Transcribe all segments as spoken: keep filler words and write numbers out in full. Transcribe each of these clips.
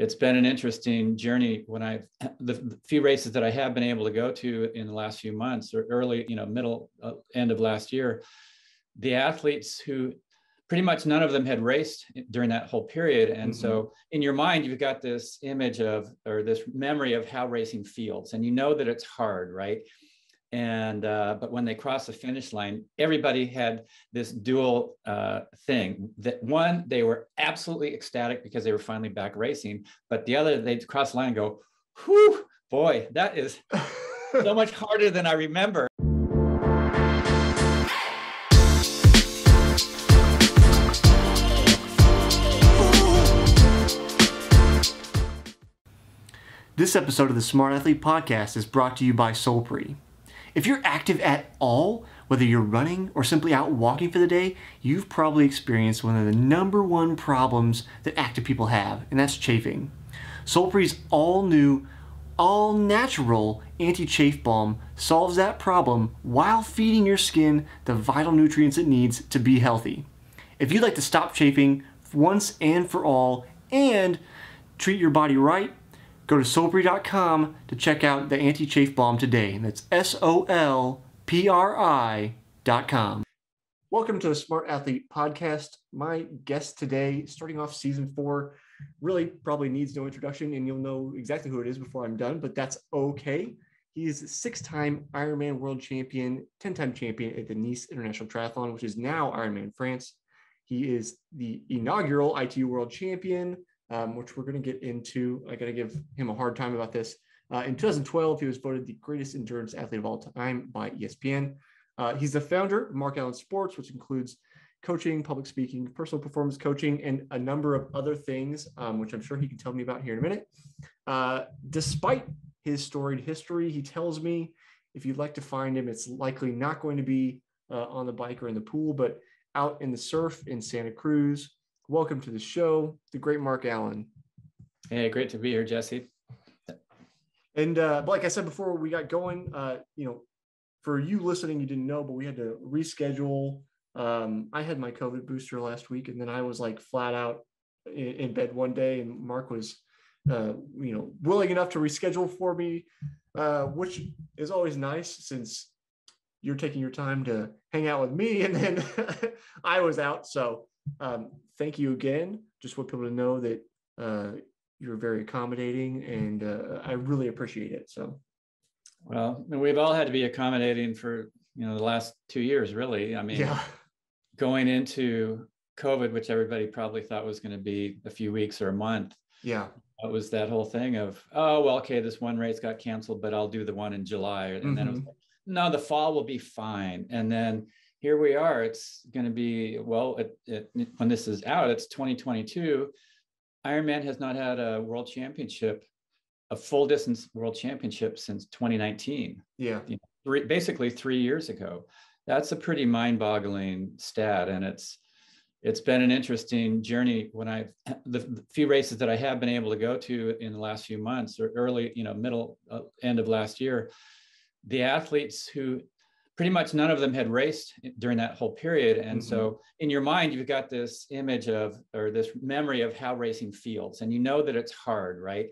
it's been an interesting journey when I've, the, the few races that I have been able to go to in the last few months or early, you know, middle, uh, end of last year, the athletes who pretty much none of them had raced during that whole period. And mm-hmm. so in your mind, you've got this image of, or this memory of how racing feels, and you know that it's hard, right? And, uh, but when they cross the finish line, everybody had this dual uh, thing that one, they were absolutely ecstatic because they were finally back racing, but the other, they'd cross the line and go, whew, boy, that is so much harder than I remember. This episode of the Smart Athlete Podcast is brought to you by Solpri. If you're active at all, whether you're running or simply out walking for the day, you've probably experienced one of the number one problems that active people have, and that's chafing. Solpri's all-new, all-natural anti-chafe balm solves that problem while feeding your skin the vital nutrients it needs to be healthy. If you'd like to stop chafing once and for all and treat your body right, go to Solpri dot com to check out the anti-chafe balm today. And that's S O L P R I dot com. Welcome to the Smart Athlete Podcast. My guest today, starting off season four, really probably needs no introduction, and you'll know exactly who it is before I'm done, but that's okay. He is a six-time Ironman World Champion, ten-time champion at the Nice International Triathlon, which is now Ironman France. He is the inaugural I T U World Champion, Um, which we're going to get into. I got to give him a hard time about this. Uh, in two thousand twelve, he was voted the greatest endurance athlete of all time by E S P N. Uh, he's the founder of Mark Allen Sports, which includes coaching, public speaking, personal performance coaching, and a number of other things, um, which I'm sure he can tell me about here in a minute. Uh, despite his storied history, he tells me if you'd like to find him, it's likely not going to be uh, on the bike or in the pool, but out in the surf in Santa Cruz. Welcome to the show, the great Mark Allen. Hey, great to be here, Jesse. And uh, like I said before we got going, uh, you know, for you listening, you didn't know, but we had to reschedule. Um, I had my COVID booster last week, and then I was like flat out in, in bed one day, and Mark was, uh, you know, willing enough to reschedule for me, uh, which is always nice since you're taking your time to hang out with me, and then I was out, so. Um, thank you again. Just want people to know that uh, you're very accommodating, and uh, I really appreciate it. So, well, we've all had to be accommodating for, you know, the last two years, really. I mean, yeah. Going into COVID, which everybody probably thought was going to be a few weeks or a month. Yeah. It was that whole thing of, oh, well, okay, this one race got canceled, but I'll do the one in July. And mm-hmm. then it was like, no, the fall will be fine. And then here we are, it's going to be, well, it, it, when this is out, it's twenty twenty-two. Ironman has not had a world championship, a full distance world championship since twenty nineteen. Yeah. You know, three, basically three years ago. That's a pretty mind-boggling stat. And it's it's been an interesting journey when I've, the, the few races that I have been able to go to in the last few months or early, you know, middle, uh, end of last year, the athletes who, pretty much none of them had raced during that whole period. And mm-hmm. so in your mind, you've got this image of, or this memory of how racing feels, and you know that it's hard, right?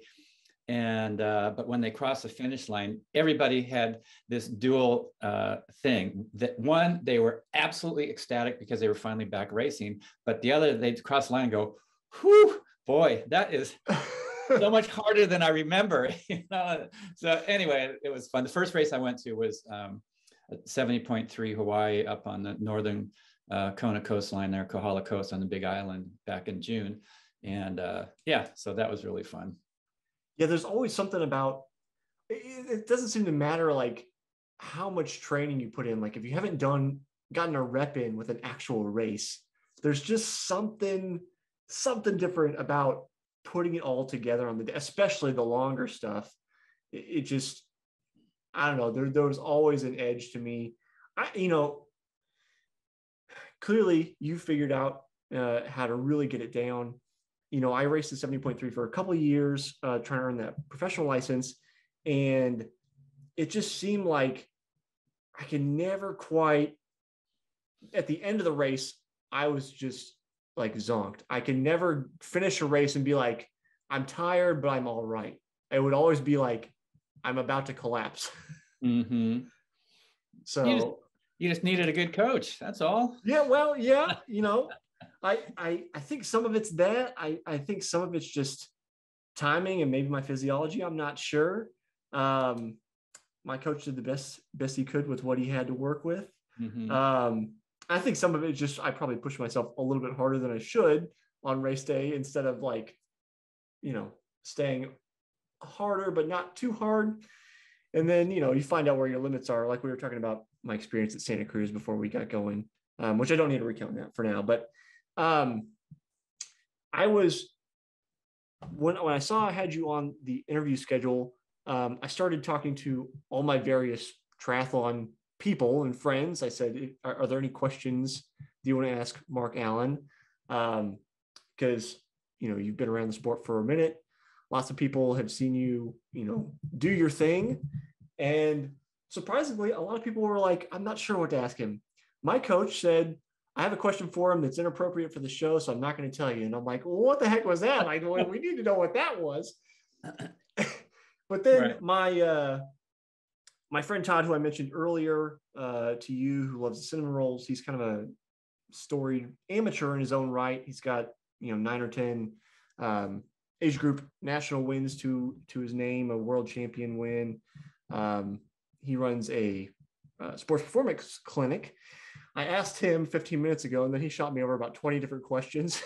And, uh, but when they cross the finish line, everybody had this dual uh, thing that one, they were absolutely ecstatic because they were finally back racing, but the other, they'd cross the line and go, whew, boy, that is so much harder than I remember. You know? So anyway, it was fun. The first race I went to was, um, seventy point three Hawaii up on the northern uh, Kona coastline there, Kohala Coast on the Big Island back in June. And uh, yeah, so that was really fun. Yeah, there's always something about, it, it doesn't seem to matter like how much training you put in. Like if you haven't done, gotten a rep in with an actual race, there's just something, something different about putting it all together on the, especially the longer stuff. It, it just, I don't know, there, there was always an edge to me. I, you know, clearly you figured out uh, how to really get it down. You know, I raced at seventy point three for a couple of years, uh, trying to earn that professional license. And it just seemed like I could never quite, at the end of the race, I was just like zonked. I could never finish a race and be like, I'm tired, but I'm all right. It would always be like, I'm about to collapse. Mm-hmm. So you just, you just needed a good coach. That's all. Yeah. Well, yeah. You know, I, I, I think some of it's that. I, I think some of it's just timing and maybe my physiology. I'm not sure. Um, my coach did the best, best he could with what he had to work with. Mm-hmm. Um, I think some of it just, I probably pushed myself a little bit harder than I should on race day instead of like, you know, staying harder, but not too hard. And then, you know, you find out where your limits are. Like we were talking about my experience at Santa Cruz before we got going, um, which I don't need to recount that for now, but um, I was, when, when I saw I had you on the interview schedule, um, I started talking to all my various triathlon people and friends. I said, are, are there any questions do you want to ask Mark Allen? Um, because, you know, you've been around the sport for a minute. Lots of people have seen you, you know, do your thing. And surprisingly, a lot of people were like, I'm not sure what to ask him. My coach said, I have a question for him that's inappropriate for the show, so I'm not going to tell you. And I'm like, well, what the heck was that? Like, well, we need to know what that was. But then right. my, uh, my friend Todd, who I mentioned earlier uh, to you, who loves the cinnamon rolls, he's kind of a storied amateur in his own right. He's got, you know, nine or ten um, age group national wins to to his name, a world champion win. Um, he runs a uh, sports performance clinic. I asked him fifteen minutes ago, and then he shot me over about twenty different questions.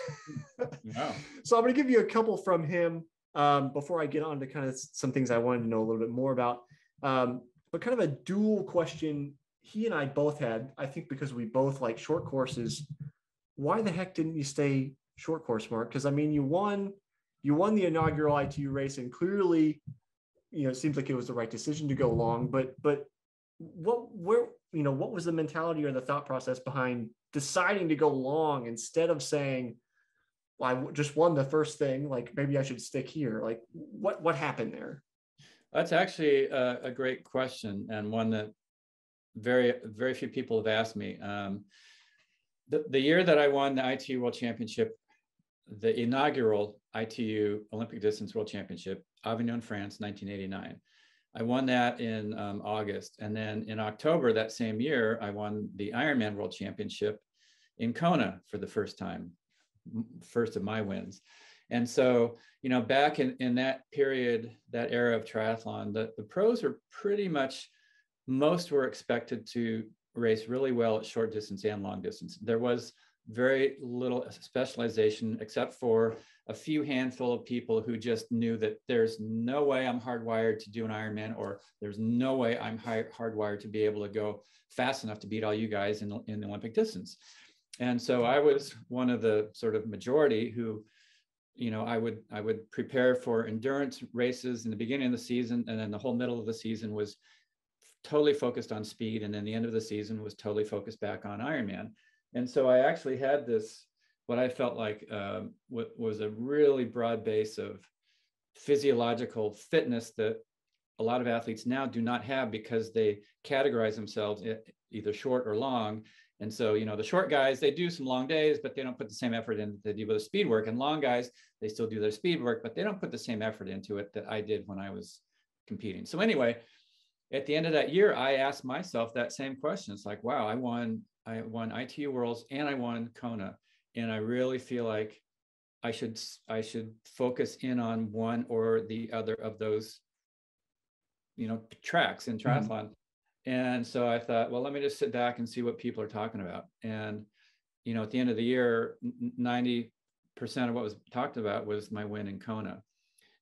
Wow. So I'm going to give you a couple from him um, before I get on to kind of some things I wanted to know a little bit more about. Um, but kind of a dual question he and I both had, I think because we both like short courses. Why the heck didn't you stay short course, Mark? Because I mean, you won, you won the inaugural I T U race, and clearly, you know, it seems like it was the right decision to go long, but, but what, where, you know, what was the mentality or the thought process behind deciding to go long instead of saying, well, I just won the first thing, like maybe I should stick here. Like what, what happened there? That's actually a, a great question, and one that very, very few people have asked me. Um, the, the year that I won the I T U World Championship, the inaugural I T U Olympic Distance World Championship, Avignon, France, nineteen eighty-nine. I won that in um, August. And then in October that same year, I won the Ironman World Championship in Kona for the first time, first of my wins. And so, you know, back in, in that period, that era of triathlon, the, the pros were pretty much, most were expected to race really well at short distance and long distance. There was very little specialization, except for a few handful of people who just knew that there's no way I'm hardwired to do an Ironman, or there's no way I'm hardwired to be able to go fast enough to beat all you guys in the, in the Olympic distance. And so I was one of the sort of majority who, you know, I would I would prepare for endurance races in the beginning of the season, and then the whole middle of the season was totally focused on speed, and then the end of the season was totally focused back on Ironman. And so I actually had this, what I felt like um, w- was a really broad base of physiological fitness that a lot of athletes now do not have, because they categorize themselves either short or long. And so, you know, the short guys, they do some long days, but they don't put the same effort in that they do with the speed work. And long guys, they still do their speed work, but they don't put the same effort into it that I did when I was competing. So anyway, at the end of that year, I asked myself that same question. It's like, wow, I won, I won I T U Worlds and I won Kona. And I really feel like I should, I should focus in on one or the other of those, you know, tracks in triathlon. Mm-hmm. And so I thought, well, let me just sit back and see what people are talking about. And, you know, at the end of the year, ninety percent of what was talked about was my win in Kona.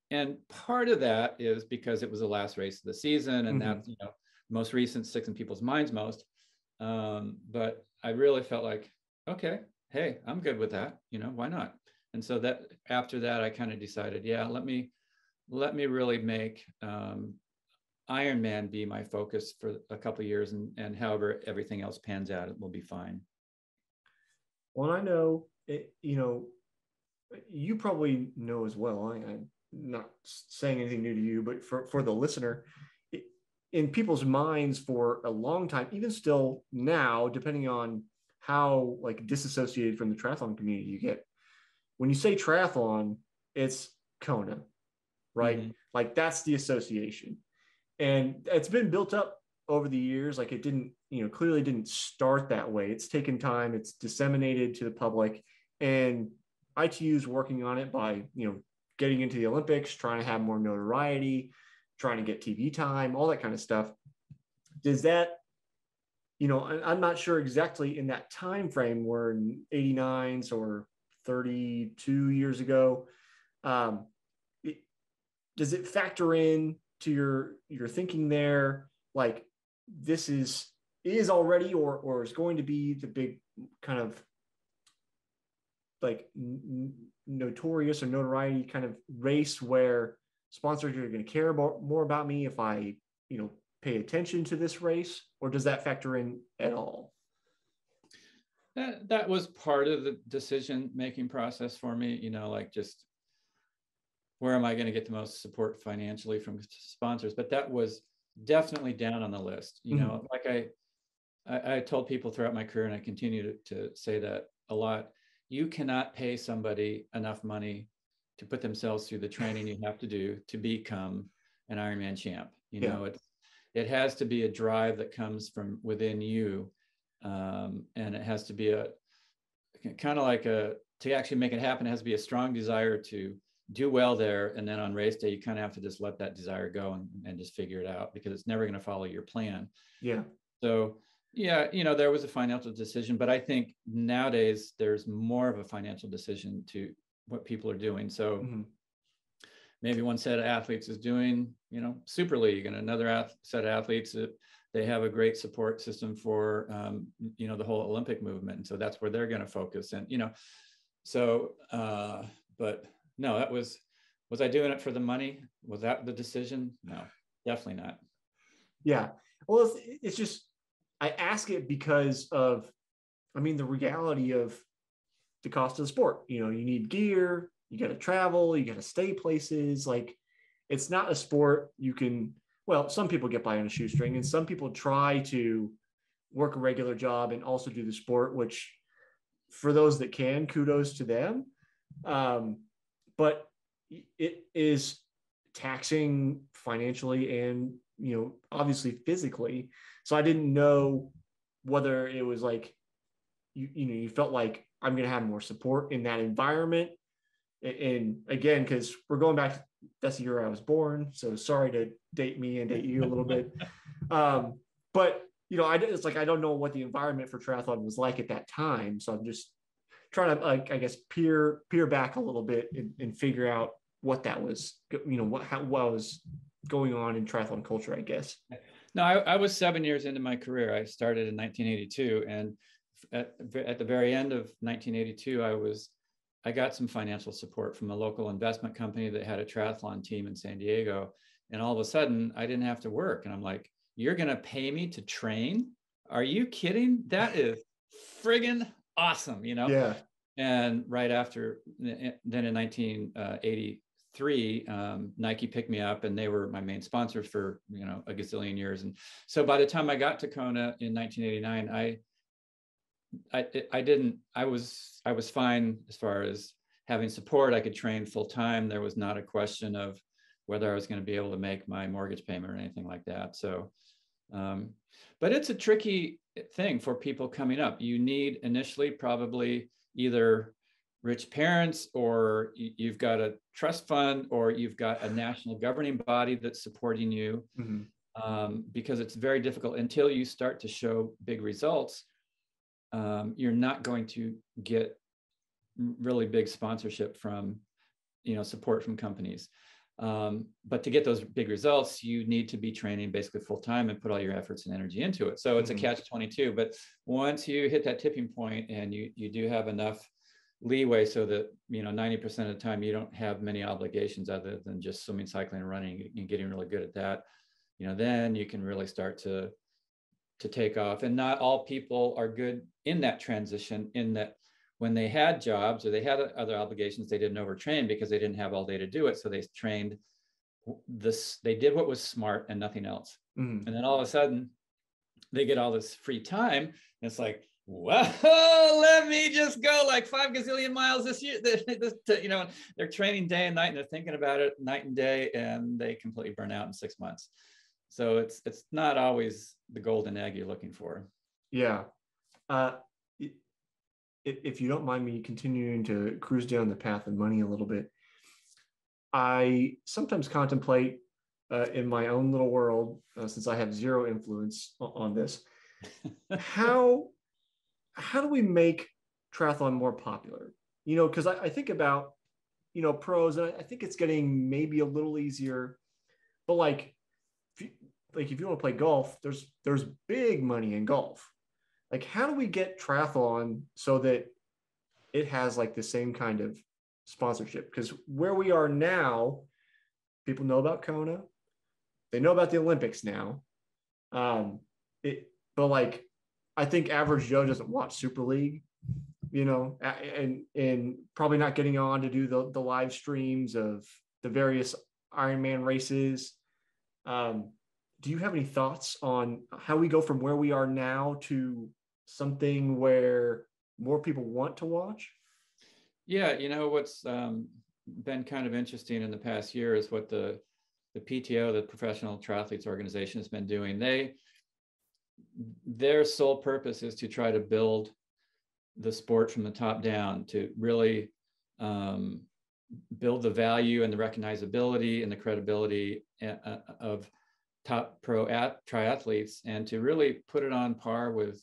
And part of that is because it was the last race of the season, and mm-hmm. that, you know, most recent sticks in people's minds most. Um, but I really felt like, okay, hey, I'm good with that. You know, why not? And so that after that, I kind of decided, yeah, let me, let me really make, um, Ironman be my focus for a couple of years, and, and however everything else pans out, it will be fine. Well, I know, it, you know, you probably know as well. I, I'm not saying anything new to you, but for, for the listener, it, in people's minds for a long time, even still now, depending on how like disassociated from the triathlon community you get, when you say triathlon, it's Kona, right? Mm-hmm. Like that's the association. And it's been built up over the years. Like it didn't, you know, clearly didn't start that way. It's taken time. It's disseminated to the public, and I T U is working on it by, you know, getting into the Olympics, trying to have more notoriety, trying to get T V time, all that kind of stuff. Does that, you know, I'm not sure exactly in that time frame where eighty-nines or thirty-two years ago, um, it, does it factor in to your, your thinking there? Like this is, is already, or, or is going to be the big kind of like n- notorious or notoriety kind of race where sponsors are going to care about more about me if I, you know, pay attention to this race, or does that factor in at all? That that was part of the decision-making process for me, you know, like just where am I going to get the most support financially from sponsors? But that was definitely down on the list. You mm-hmm. know, like I, I I told people throughout my career, and I continue to, to say that a lot, you cannot pay somebody enough money to put themselves through the training you have to do to become an Ironman champ. You yeah. know, it's, it has to be a drive that comes from within you. Um, and it has to be a kind of like a, to actually make it happen, it has to be a strong desire to do well there. And then on race day, you kind of have to just let that desire go and, and just figure it out, because it's never going to follow your plan. Yeah. So yeah, you know, there was a financial decision, but I think nowadays there's more of a financial decision to what people are doing. So mm-hmm. maybe one set of athletes is doing, you know, Super League, and another ath- set of athletes, that they have a great support system for, um, you know, the whole Olympic movement. And so that's where they're going to focus. And, you know, so, uh, but no, that was, was I doing it for the money? Was that the decision? No, definitely not. Yeah. Well, it's, it's just, I ask it because of, I mean, the reality of the cost of the sport. You know, you need gear, you got to travel, you got to stay places. Like, it's not a sport you can, well, some people get by on a shoestring, and some people try to work a regular job and also do the sport, which for those that can, kudos to them. Um, but it is taxing financially and, you know, obviously physically. So I didn't know whether it was like, you, you know, you felt like I'm going to have more support in that environment. And again, because we're going back to, that's the year I was born, so sorry to date me and date you a little bit. Um, but, you know, I, it's like I don't know what the environment for triathlon was like at that time. So I'm just trying to, like, I guess, peer peer back a little bit and, and figure out what that was, you know, what, how, what was going on in triathlon culture, I guess. No, I, I was seven years into my career. I started in nineteen eighty-two. And at, at the very end of nineteen eighty-two, I was I got some financial support from a local investment company that had a triathlon team in San Diego. And all of a sudden I didn't have to work. And I'm like, you're going to pay me to train? Are you kidding? That is friggin' awesome. You know? Yeah. And right after, then in nineteen eighty-three, um, Nike picked me up, and they were my main sponsor for, you know, a gazillion years. And so by the time I got to Kona in nineteen eighty-nine, I, I, I didn't, I was, I was fine as far as having support. I could train full time. There was not a question of whether I was going to be able to make my mortgage payment or anything like that. So, um, but it's a tricky thing for people coming up. You need initially probably either rich parents, or you've got a trust fund, or you've got a national governing body that's supporting you, mm-hmm. um, because it's very difficult until you start to show big results. Um, you're not going to get really big sponsorship from, you know, support from companies. Um, but to get those big results, you need to be training basically full time and put all your efforts and energy into it. So it's mm-hmm. a catch twenty-two. But once you hit that tipping point, and you you do have enough leeway so that, you know, ninety percent of the time you don't have many obligations other than just swimming, cycling, and running, and getting really good at that, you know, then you can really start to to take off. And not all people are good in that transition, in that when they had jobs or they had other obligations, they didn't overtrain because they didn't have all day to do it. So they trained this, they did what was smart and nothing else. Mm. And then all of a sudden they get all this free time. And it's like, Well, let me just go like five gazillion miles this year. This, you know, they're training day and night, and they're thinking about it night and day, and they completely burn out in six months. So it's it's not always the golden egg you're looking for. Yeah. Uh, if, if you don't mind me continuing to cruise down the path of money a little bit, I sometimes contemplate uh, in my own little world, uh, since I have zero influence on this, how... how do we make triathlon more popular? You know, because I, I think about, you know, pros, and I, I think it's getting maybe a little easier, but like, if you, like if you want to play golf, there's, there's big money in golf. Like, how do we get triathlon so that it has like the same kind of sponsorship? Because where we are now, people know about Kona, they know about the Olympics now. Um, it, but like, I think average Joe doesn't watch Super League, you know, and and probably not getting on to do the, the live streams of the various Ironman races. Um, do you have any thoughts on how we go from where we are now to something where more people want to watch? Yeah, you know, what's um, been kind of interesting in the past year is what the, the P T O, the Professional Triathletes Organization, has been doing. They Their sole purpose is to try to build the sport from the top down, to really um, build the value and the recognizability and the credibility of top pro at triathletes, and to really put it on par with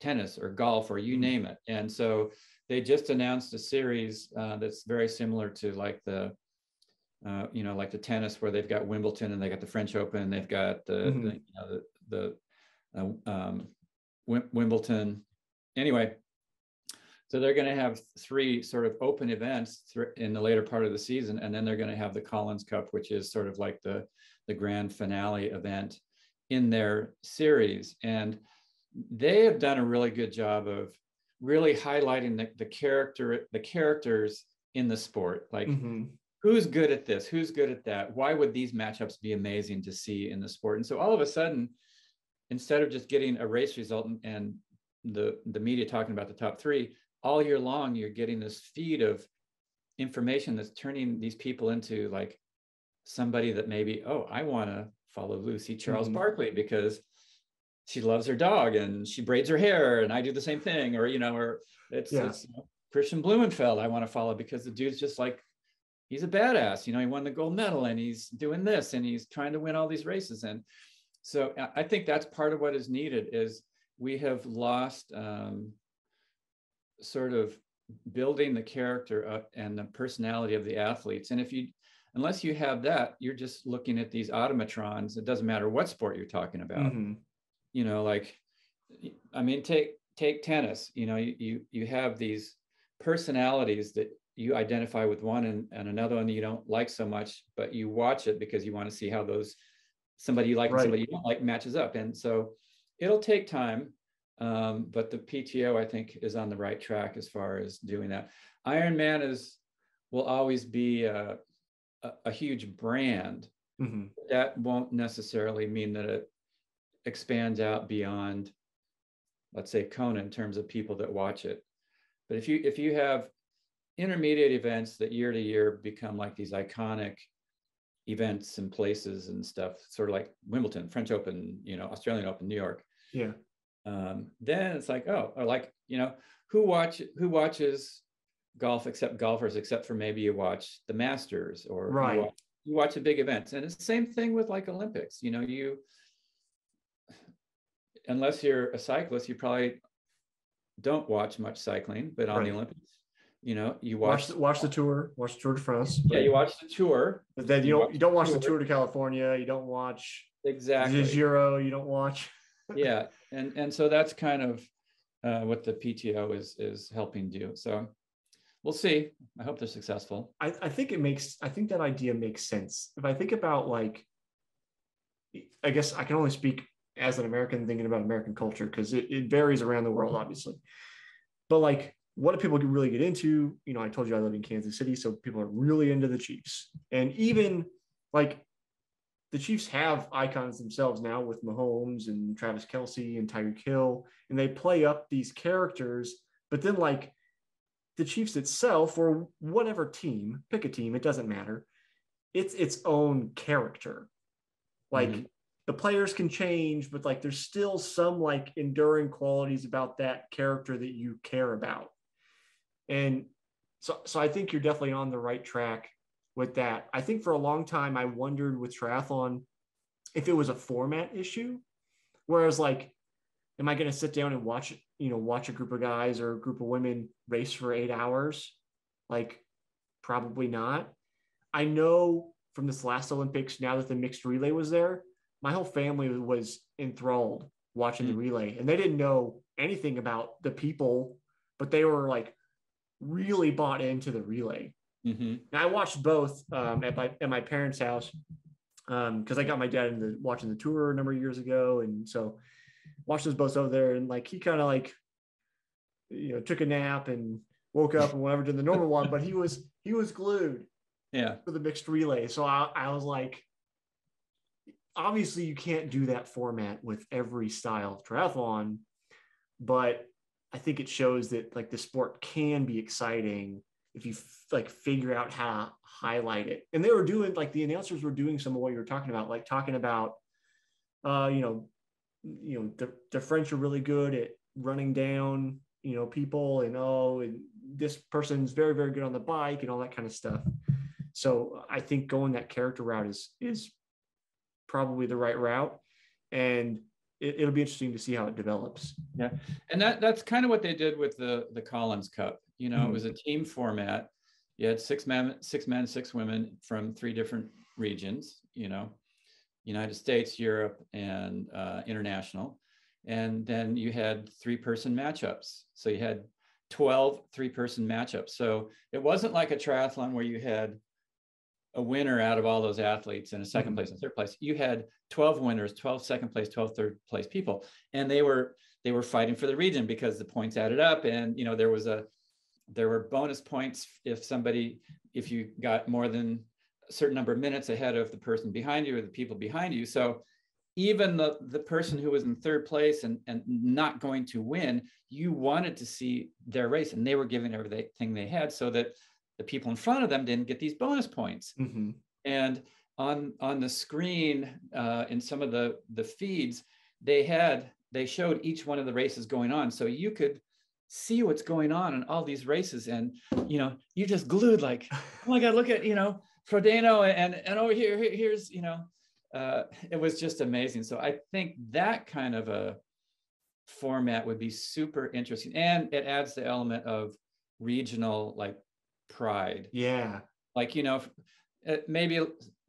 tennis or golf or you name it. And so they just announced a series uh, that's very similar to like the uh, you know, like the tennis, where they've got Wimbledon and they got the French Open and they've got the, mm-hmm. the you know the the uh, um, Wimbledon. Anyway, so they're going to have three sort of open events th- in the later part of the season. And then they're going to have the Collins Cup, which is sort of like the, the grand finale event in their series. And they have done a really good job of really highlighting the, the character, the characters in the sport. Like, mm-hmm. who's good at this? Who's good at that? Why would these matchups be amazing to see in the sport? And so all of a sudden, instead of just getting a race result and, and the, the media talking about the top three, all year long, you're getting this feed of information that's turning these people into like somebody that maybe, oh, I want to follow Lucy Charles mm-hmm. Barkley because she loves her dog and she braids her hair and I do the same thing. Or, you know, or it's, yeah. it's you know, Christian Blumenfeld I want to follow because the dude's just like, he's a badass, you know, he won the gold medal and he's doing this and he's trying to win all these races. And so I think that's part of what is needed is we have lost um, sort of building the character and the personality of the athletes. And if you, unless you have that, you're just looking at these automatrons. It doesn't matter what sport you're talking about, mm-hmm. you know, like, I mean, take, take tennis, you know, you, you, you have these personalities that you identify with one and, and another one you don't like so much, but you watch it because you want to see how those somebody you like right. and somebody you don't like matches up. And so it'll take time, um, but the P T O, I think, is on the right track as far as doing that. Ironman is will always be a, a, a huge brand. Mm-hmm. That won't necessarily mean that it expands out beyond, let's say, Kona in terms of people that watch it. But if you if you have intermediate events that year to year become like these iconic events and places and stuff, sort of like Wimbledon, French Open, you know, Australian Open, New York. Yeah. Um, then it's like, oh, or like, you know, who watch who watches golf except golfers, except for maybe you watch the Masters or right. you, watch, you watch the big events. And it's the same thing with like Olympics, you know, you, unless you're a cyclist, you probably don't watch much cycling, but on right. the Olympics, you know, you watch watch the, watch the tour, watch the Tour de France. Yeah, you watch the tour, but then you, you don't you don't watch the Tour de California. You don't watch exactly the Giro. You don't watch. yeah, and and so that's kind of uh, what the P T O is is helping do. So we'll see. I hope they're successful. I, I think it makes. I think that idea makes sense. If I think about like, I guess I can only speak as an American thinking about American culture because it, it varies around the world, obviously. But like, what do people really get into? You know, I told you I live in Kansas City, so people are really into the Chiefs. And even like the Chiefs have icons themselves now with Mahomes and Travis Kelce and Tyreek Hill, and they play up these characters. But then, like, the Chiefs itself, or whatever team, pick a team, it doesn't matter, it's its own character. Like, mm-hmm. the players can change, but like there's still some like enduring qualities about that character that you care about. And so, so I think you're definitely on the right track with that. I think for a long time, I wondered with triathlon if it was a format issue, where I was like, am I going to sit down and watch, you know, watch a group of guys or a group of women race for eight hours? Like, probably not. I know from this last Olympics, now that the mixed relay was there, my whole family was enthralled watching mm. the relay, and they didn't know anything about the people, but they were like really bought into the relay. Mm-hmm. And I watched both um, at my at my parents' house because um, I got my dad into watching the tour a number of years ago, and so watched those both over there. And like he kind of like, you know, took a nap and woke up and whatever did the normal one, but he was he was glued. Yeah, for the mixed relay. So I, I was like, obviously you can't do that format with every style of triathlon, but I think it shows that like the sport can be exciting if you f- like figure out how to highlight it. And they were doing, like the announcers were doing some of what you were talking about, like talking about, uh, you know, you know, the, the French are really good at running down, you know, people, and, oh, and this person's very, very good on the bike and all that kind of stuff. So I think going that character route is, is probably the right route. And it, it'll be interesting to see how it develops. Yeah. And that, that's kind of what they did with the, the Collins Cup. You know, it was a team format. You had six men, six men, six women from three different regions, you know, United States, Europe, and uh, international. And then you had three-person matchups. So you had twelve three-person matchups. So it wasn't like a triathlon where you had a winner out of all those athletes and a second place and third place. You had twelve winners, twelve second place, twelve third place people. And they were they were fighting for the region because the points added up. And, you know, there was a there were bonus points if somebody, if you got more than a certain number of minutes ahead of the person behind you or the people behind you. So even the, the person who was in third place and, and not going to win, you wanted to see their race, and they were giving everything they had so that the people in front of them didn't get these bonus points. Mm-hmm. And on on the screen, uh, in some of the, the feeds, they had, they showed each one of the races going on. So you could see what's going on in all these races. And, you know, you just glued like, oh my God, look at, you know, Frodeno and, and over here, here here's, you know, Uh, it was just amazing. So I think that kind of a format would be super interesting. And it adds the element of regional, like, pride. Yeah. Like, you know, maybe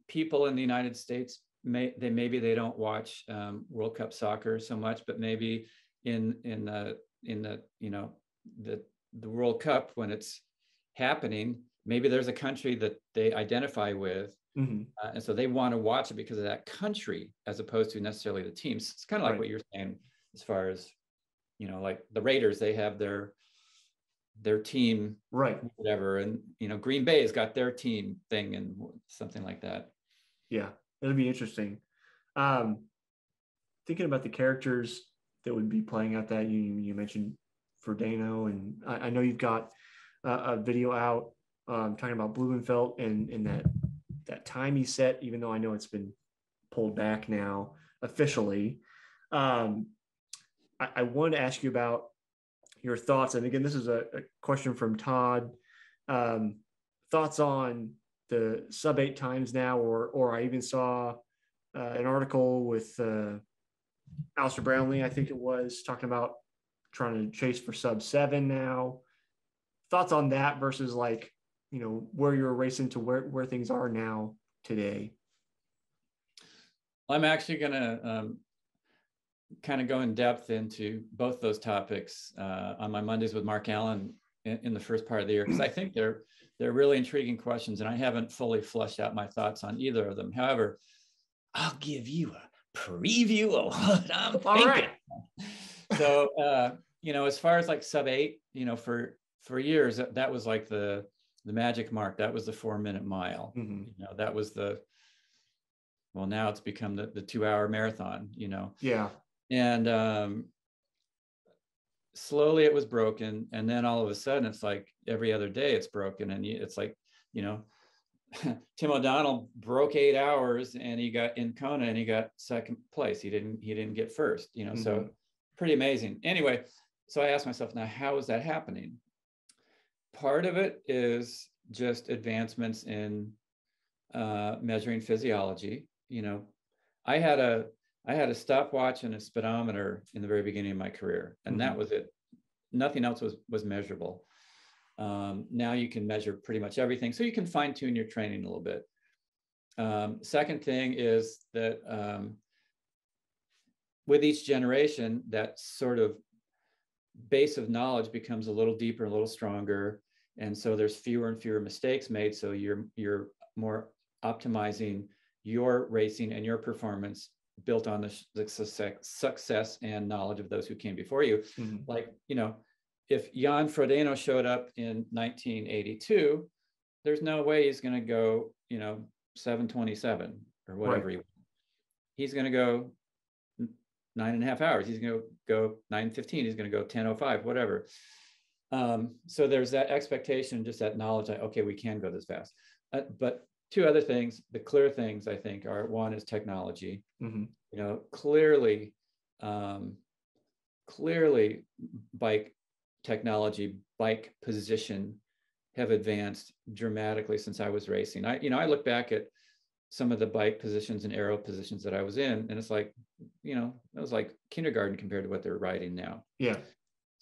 people in the United States, may they maybe they don't watch um, World Cup soccer so much, but maybe in in the, in the you know, the, the World Cup, when it's happening, maybe there's a country that they identify with. Mm-hmm. Uh, and so they want to watch it because of that country, as opposed to necessarily the teams. It's kind of like right. what you're saying, as far as, you know, like the Raiders, they have their their team, right? Whatever, and you know, Green Bay has got their team thing and something like that. Yeah, it'll be interesting. Um, thinking about the characters that would be playing out, that you you mentioned Frodeno, and I, I know you've got uh, a video out um, talking about Blumenfeld and in that. that time he set, even though I know it's been pulled back now officially. Um, I, I wanted to ask you about your thoughts. And again, this is a, a question from Todd. Um, thoughts on the sub eight times now, or, or I even saw uh, an article with uh, Alistair Brownlee, I think it was, talking about trying to chase for sub seven now. Thoughts on that versus like, you know, where you're racing to where, where things are now today? I'm actually going to um, kind of go in depth into both those topics uh, on my Mondays with Mark Allen in, in the first part of the year, because I think they're they're really intriguing questions, and I haven't fully fleshed out my thoughts on either of them. However, I'll give you a preview of what I'm thinking. All right. So, uh, you know, as far as like sub eight, you know, for, for years, that, that was like the, the magic mark. That was the four minute mile. Mm-hmm. You know, that was the well, now it's become the, the two hour marathon, you know? Yeah. And um, slowly it was broken. And then all of a sudden it's like every other day it's broken. And it's like, you know, Tim O'Donnell broke eight hours and he got in Kona and he got second place. He didn't, he didn't get first, you know, mm-hmm. so pretty amazing. Anyway, so I asked myself, now, how is that happening? Part of it is just advancements in uh, measuring physiology. You know, I had a, I had a stopwatch and a speedometer in the very beginning of my career, and mm-hmm. that was it. Nothing else was, was measurable. Um, now you can measure pretty much everything, so you can fine tune your training a little bit. Um, second thing is that um, with each generation, that sort of base of knowledge becomes a little deeper, a little stronger. And so there's fewer and fewer mistakes made. So you're, you're more optimizing your racing and your performance built on the, the success, success and knowledge of those who came before you. Mm-hmm. Like, you know, if Jan Frodeno showed up in nineteen eighty-two, there's no way he's going to go, you know, seven twenty-seven or whatever right. he He's going to go nine and a half hours. He's going to go nine fifteen. He's going to go ten oh five, whatever. Um, so there's that expectation, just that knowledge that, okay, we can go this fast. Uh, but two other things, the clear things I think are, one is technology. Mm-hmm. You know, clearly, um, clearly bike technology, bike position have advanced dramatically since I was racing. I, you know, I look back at some of the bike positions and aero positions that I was in, and it's like, you know, that was like kindergarten compared to what they're riding now. Yeah.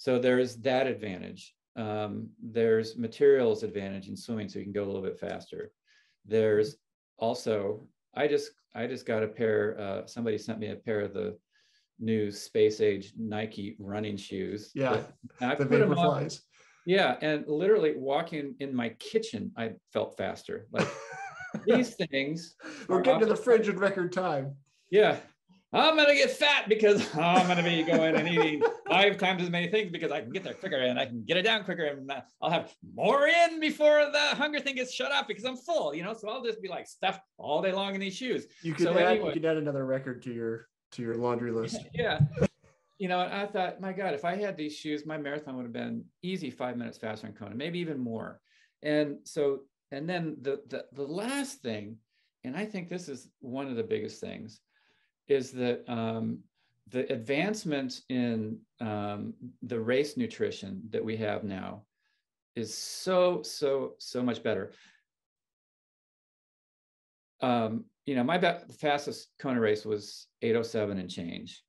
So there's that advantage. Um, there's materials advantage in swimming, so you can go a little bit faster. There's also, I just, I just got a pair, uh, somebody sent me a pair of the new space age Nike running shoes. Yeah, I the put them on. Yeah, and literally walking in my kitchen, I felt faster. Like these things. We're getting to the fridge in record time. Yeah. I'm going to get fat because oh, I'm going to be going and eating five times as many things because I can get there quicker and I can get it down quicker. And I'll have more in before the hunger thing gets shut off because I'm full, you know, so I'll just be like stuffed all day long in these shoes. You could, so add, anyway, you could add another record to your, to your laundry list. Yeah. You know, and I thought, my God, if I had these shoes, my marathon would have been easy five minutes faster in Kona, maybe even more. And so, and then the, the, the last thing, and I think this is one of the biggest things, is that um, the advancement in um, the race nutrition that we have now is so, so, so much better. Um, you know, my be- fastest Kona race was eight oh seven and change.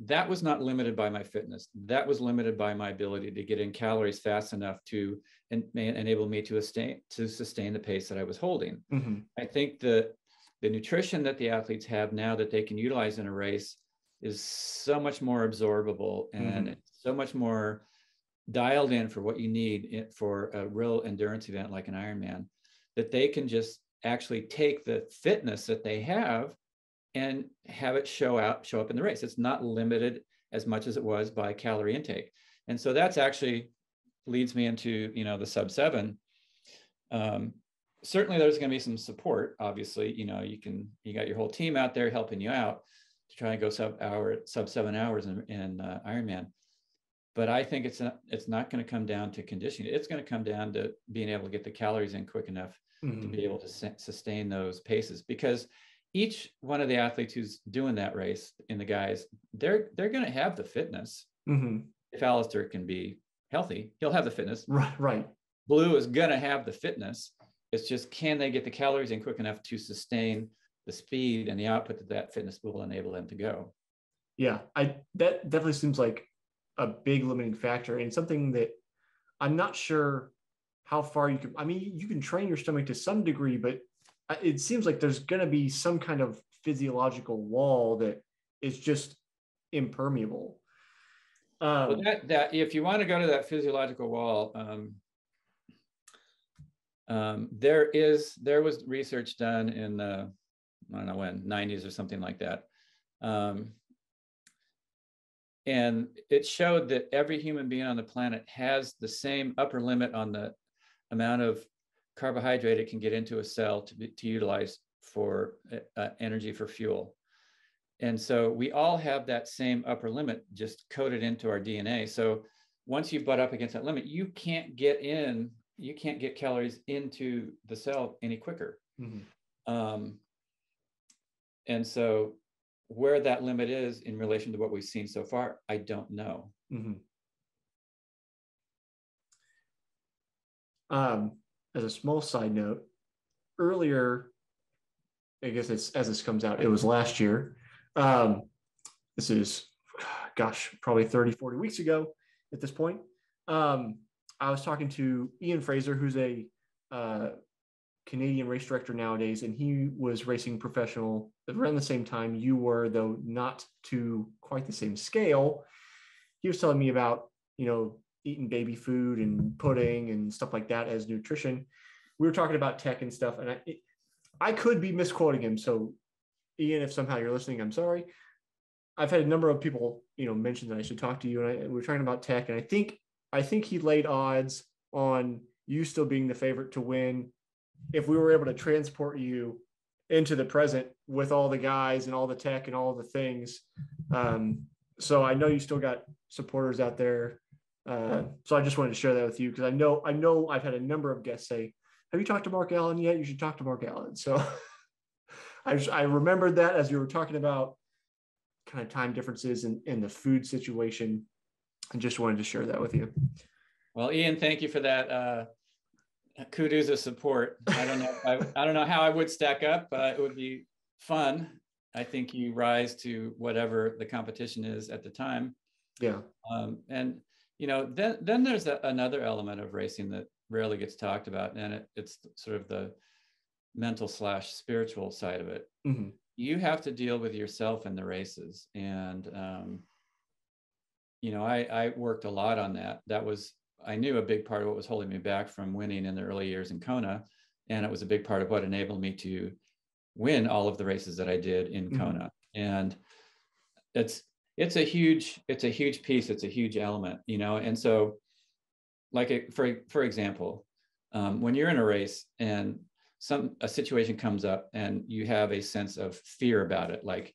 That was not limited by my fitness. That was limited by my ability to get in calories fast enough to en- enable me to sustain, to sustain the pace that I was holding. Mm-hmm. I think that the nutrition that the athletes have now that they can utilize in a race is so much more absorbable and mm-hmm. so much more dialed in for what you need for a real endurance event like an Ironman, that they can just actually take the fitness that they have and have it show out, show up in the race. It's not limited as much as it was by calorie intake. And so that's actually leads me into, you know, the sub seven. Um, Certainly there's going to be some support. Obviously, you know, you can, you got your whole team out there helping you out to try and go sub hour, sub seven hours in, in uh, Ironman. But I think it's not, it's not going to come down to conditioning. It's going to come down to being able to get the calories in quick enough mm-hmm. to be able to su- sustain those paces, because each one of the athletes who's doing that race in the guys, they're, they're going to have the fitness. Mm-hmm. If Alistair can be healthy, he'll have the fitness. Right. Right. Blue is going to have the fitness. It's just, can they get the calories in quick enough to sustain the speed and the output that that fitness will enable them to go? Yeah, I that definitely seems like a big limiting factor, and something that I'm not sure how far you can. I mean, you can train your stomach to some degree, but it seems like there's going to be some kind of physiological wall that is just impermeable. Um, well, that, that if you want to go to that physiological wall. Um, Um, there is, there was research done in the, I don't know when, nineties or something like that. Um, and it showed that every human being on the planet has the same upper limit on the amount of carbohydrate it can get into a cell to, be, to utilize for uh, energy for fuel. And so we all have that same upper limit just coded into our D N A. So once you butt up against that limit, you can't get in, you can't get calories into the cell any quicker. Mm-hmm. Um, and so where that limit is in relation to what we've seen so far, I don't know. Mm-hmm. Um, as a small side note, earlier, I guess it's as this comes out, it was last year. Um, this is, gosh, probably thirty, forty weeks ago at this point. Um, I was talking to Ian Fraser, who's a uh, Canadian race director nowadays, and he was racing professional around the same time you were, though not to quite the same scale. He was telling me about, you know, eating baby food and pudding and stuff like that as nutrition. We were talking about tech and stuff, and I, it, I could be misquoting him. So Ian, if somehow you're listening, I'm sorry. I've had a number of people, you know, mention that I should talk to you, and I, we were talking about tech, and I think I think he laid odds on you still being the favorite to win if we were able to transport you into the present with all the guys and all the tech and all the things. Um, so I know you still got supporters out there. Uh, so I just wanted to share that with you, because I know I know I've had a number of guests say, "Have you talked to Mark Allen yet? You should talk to Mark Allen." So I, just, I remembered that as we were talking about kind of time differences and, and the food situation, and just wanted to share that with you. Well, Ian, thank you for that. Uh, kudos of support. I don't know. I, I don't know how I would stack up, but it would be fun. I think you rise to whatever the competition is at the time. Yeah. Um, and you know, then then there's a, another element of racing that rarely gets talked about, and it, it's sort of the mental slash spiritual side of it. Mm-hmm. You have to deal with yourself in the races, and um, you know, I, I worked a lot on that. That was, I knew, a big part of what was holding me back from winning in the early years in Kona, and it was a big part of what enabled me to win all of the races that I did in mm-hmm. Kona. And it's it's a huge it's a huge piece. It's a huge element, you know, and so. Like a, for for example, um, when you're in a race and some a situation comes up and you have a sense of fear about it, like,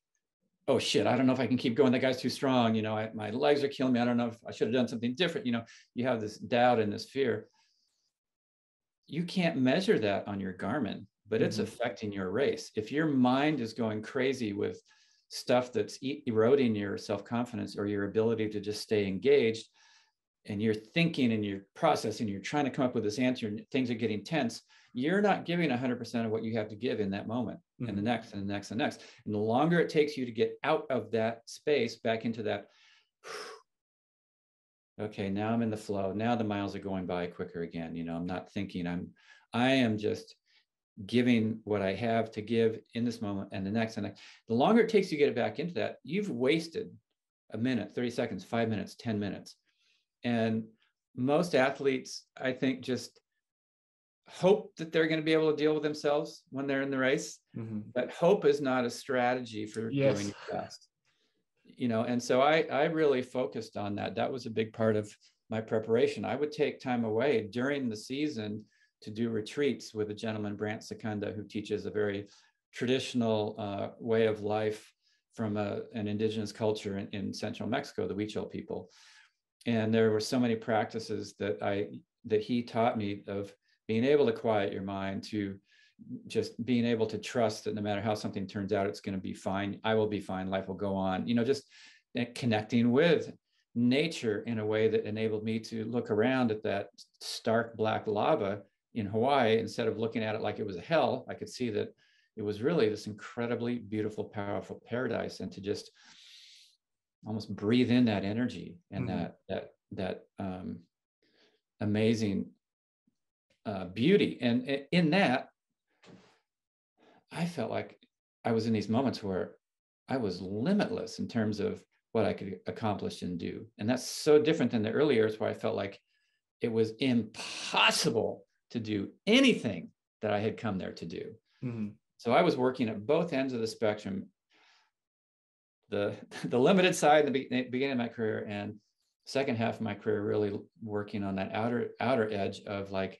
oh shit, I don't know if I can keep going. That guy's too strong. You know, I, my legs are killing me. I don't know if I should have done something different. You know, you have this doubt and this fear. You can't measure that on your Garmin, but it's mm-hmm. affecting your race. If your mind is going crazy with stuff that's eroding your self-confidence or your ability to just stay engaged, and you're thinking and you're processing, you're trying to come up with this answer, and things are getting tense, you're not giving one hundred percent of what you have to give in that moment, mm-hmm. and the next, and the next, and the next. And the longer it takes you to get out of that space, back into that, okay, now I'm in the flow. Now the miles are going by quicker again. You know, I'm not thinking, I'm, I am just giving what I have to give in this moment and the next. And the longer it takes you to get it back into that, you've wasted a minute, thirty seconds, five minutes, ten minutes. And most athletes, I think, just hope that they're going to be able to deal with themselves when they're in the race. Mm-hmm. But hope is not a strategy for yes. doing your best. You know, and so I, I really focused on that. That was a big part of my preparation. I would take time away during the season to do retreats with a gentleman, Brant Secunda, who teaches a very traditional uh, way of life from a, an indigenous culture in, in central Mexico, the Huichol people. And there were so many practices that I that he taught me of being able to quiet your mind, to just being able to trust that no matter how something turns out, it's going to be fine. I will be fine. Life will go on. You know, just connecting with nature in a way that enabled me to look around at that stark black lava in Hawaii instead of looking at it like it was a hell. I could see that it was really this incredibly beautiful, powerful paradise, and to just almost breathe in that energy and mm-hmm. that that that um, amazing uh, beauty. And, and in that, I felt like I was in these moments where I was limitless in terms of what I could accomplish and do. And that's so different than the early years where I felt like it was impossible to do anything that I had come there to do. Mm-hmm. So I was working at both ends of the spectrum, the the limited side in the be- beginning of my career, and second half of my career really working on that outer outer edge of like,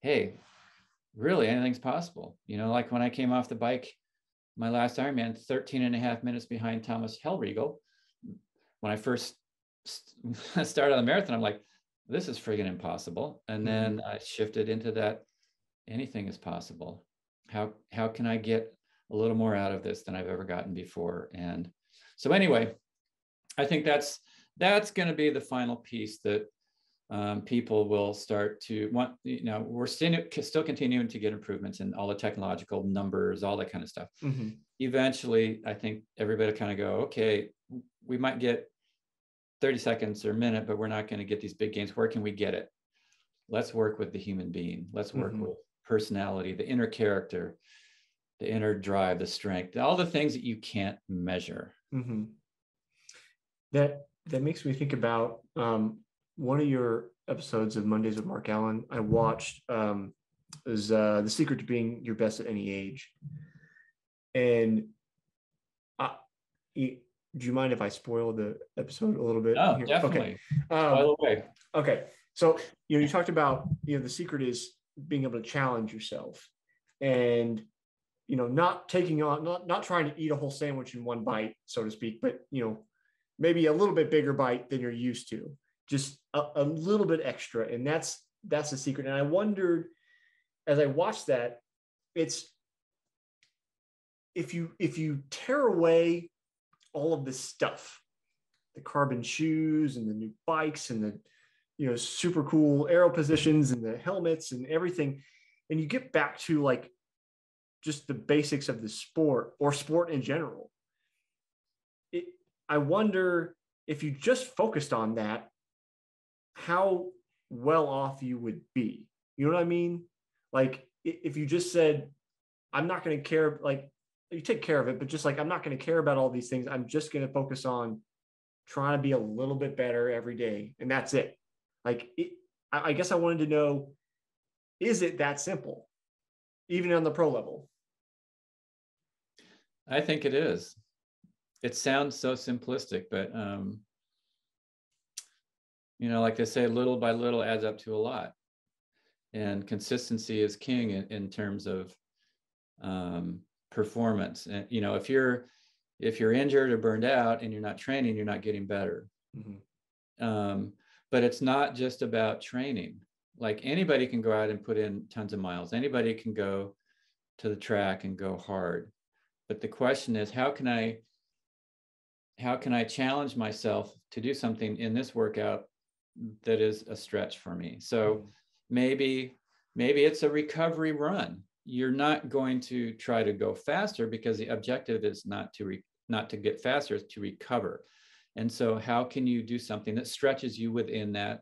hey, really anything's possible. You know, like when I came off the bike, my last Ironman, thirteen and a half minutes behind Thomas Hellriegel. When I first st- started on the marathon, I'm like, this is friggin' impossible. And then I shifted into that, anything is possible. How, how can I get a little more out of this than I've ever gotten before? And so anyway, I think that's, that's going to be the final piece that um, people will start to want. You know, we're still, still continuing to get improvements in all the technological numbers, all that kind of stuff. Mm-hmm. Eventually, I think everybody kind of go, okay, we might get thirty seconds or a minute, but we're not going to get these big gains. Where can we get it? Let's work with the human being. Let's work mm-hmm. with personality, the inner character, the inner drive, the strength, all the things that you can't measure. Mm-hmm. That that makes me think about um, one of your episodes of Mondays with Mark Allen. I watched um, is uh, The Secret to Being Your Best at Any Age. And I, it, do you mind if I spoil the episode a little bit? Oh, here? Definitely. Okay. Um, By the way. Okay. So, you know, you talked about, you know, the secret is being able to challenge yourself and, you know, not taking on, not, not trying to eat a whole sandwich in one bite, so to speak, but, you know, maybe a little bit bigger bite than you're used to, just a, a little bit extra. And that's, that's the secret. And I wondered, as I watched that, it's, if you, if you tear away all of this stuff, the carbon shoes and the new bikes and the, you know, super cool aero positions and the helmets and everything, and you get back to like just the basics of the sport or sport in general, it, I wonder if you just focused on that, how well off you would be. You know what I mean? Like if you just said, I'm not going to care, like you take care of it, but just like, I'm not going to care about all these things. I'm just going to focus on trying to be a little bit better every day. And that's it. Like, it, I guess I wanted to know, is it that simple, even on the pro level? I think it is. It sounds so simplistic, but, um, you know, like they say, little by little adds up to a lot. And consistency is king in, in terms of um, performance. And, you know, if you're, if you're injured or burned out and you're not training, you're not getting better. Mm-hmm. Um, but it's not just about training. Like anybody can go out and put in tons of miles. Anybody can go to the track and go hard. But the question is, how can I, how can I challenge myself to do something in this workout that is a stretch for me? So maybe, maybe it's a recovery run. You're not going to try to go faster because the objective is not to re, not to get faster, it's to recover. And so how can you do something that stretches you within that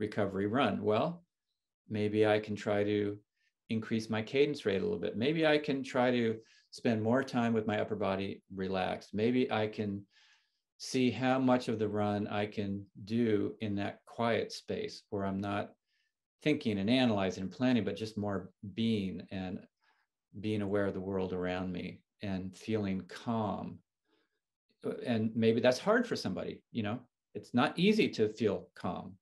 recovery run? Well, maybe I can try to increase my cadence rate a little bit. Maybe I can try to spend more time with my upper body relaxed. Maybe I can see how much of the run I can do in that quiet space where I'm not thinking and analyzing and planning, but just more being and being aware of the world around me and feeling calm. And maybe that's hard for somebody, you know, it's not easy to feel calm.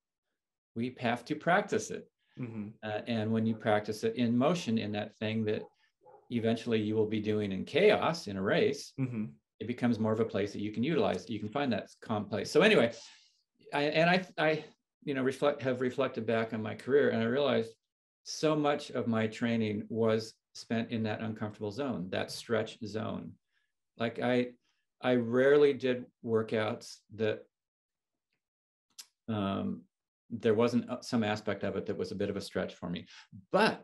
We have to practice it. Mm-hmm. Uh, and when you practice it in motion, in that thing that eventually you will be doing in chaos in a race, mm-hmm. it becomes more of a place that you can utilize. You can find that calm place. So anyway, I, and I, I, you know, reflect, have reflected back on my career. And I realized so much of my training was spent in that uncomfortable zone, that stretch zone. Like I, I rarely did workouts that um, there wasn't some aspect of it that was a bit of a stretch for me. But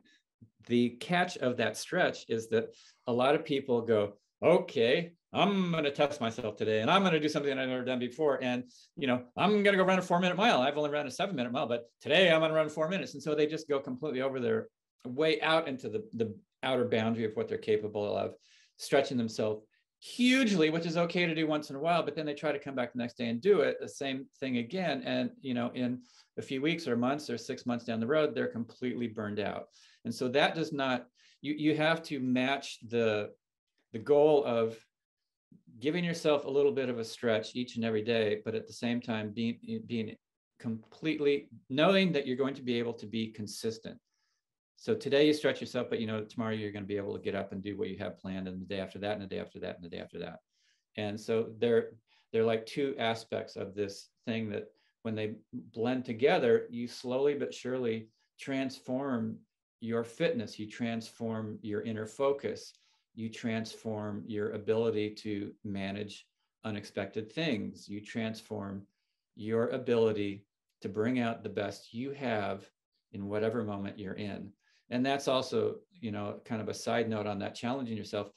the catch of that stretch is that a lot of people go, okay, I'm going to test myself today and I'm going to do something I've never done before. And, you know, I'm going to go run a four minute mile. I've only run a seven minute mile, but today I'm going to run four minutes. And so they just go completely over their way out into the, the outer boundary of what they're capable of, stretching themselves hugely, which is okay to do once in a while, but then they try to come back the next day and do it the same thing again. And, you know, in a few weeks or months or six months down the road, they're completely burned out. And so that does not, you, you have to match the, the goal of giving yourself a little bit of a stretch each and every day, but at the same time, being, being completely knowing that you're going to be able to be consistent. So today you stretch yourself, but you know, tomorrow you're going to be able to get up and do what you have planned, and the day after that, and the day after that, and the day after that. And so they're, they're like two aspects of this thing that when they blend together, you slowly but surely transform your fitness, you transform your inner focus, you transform your ability to manage unexpected things, you transform your ability to bring out the best you have in whatever moment you're in. And that's also, you know, kind of a side note on that, challenging yourself.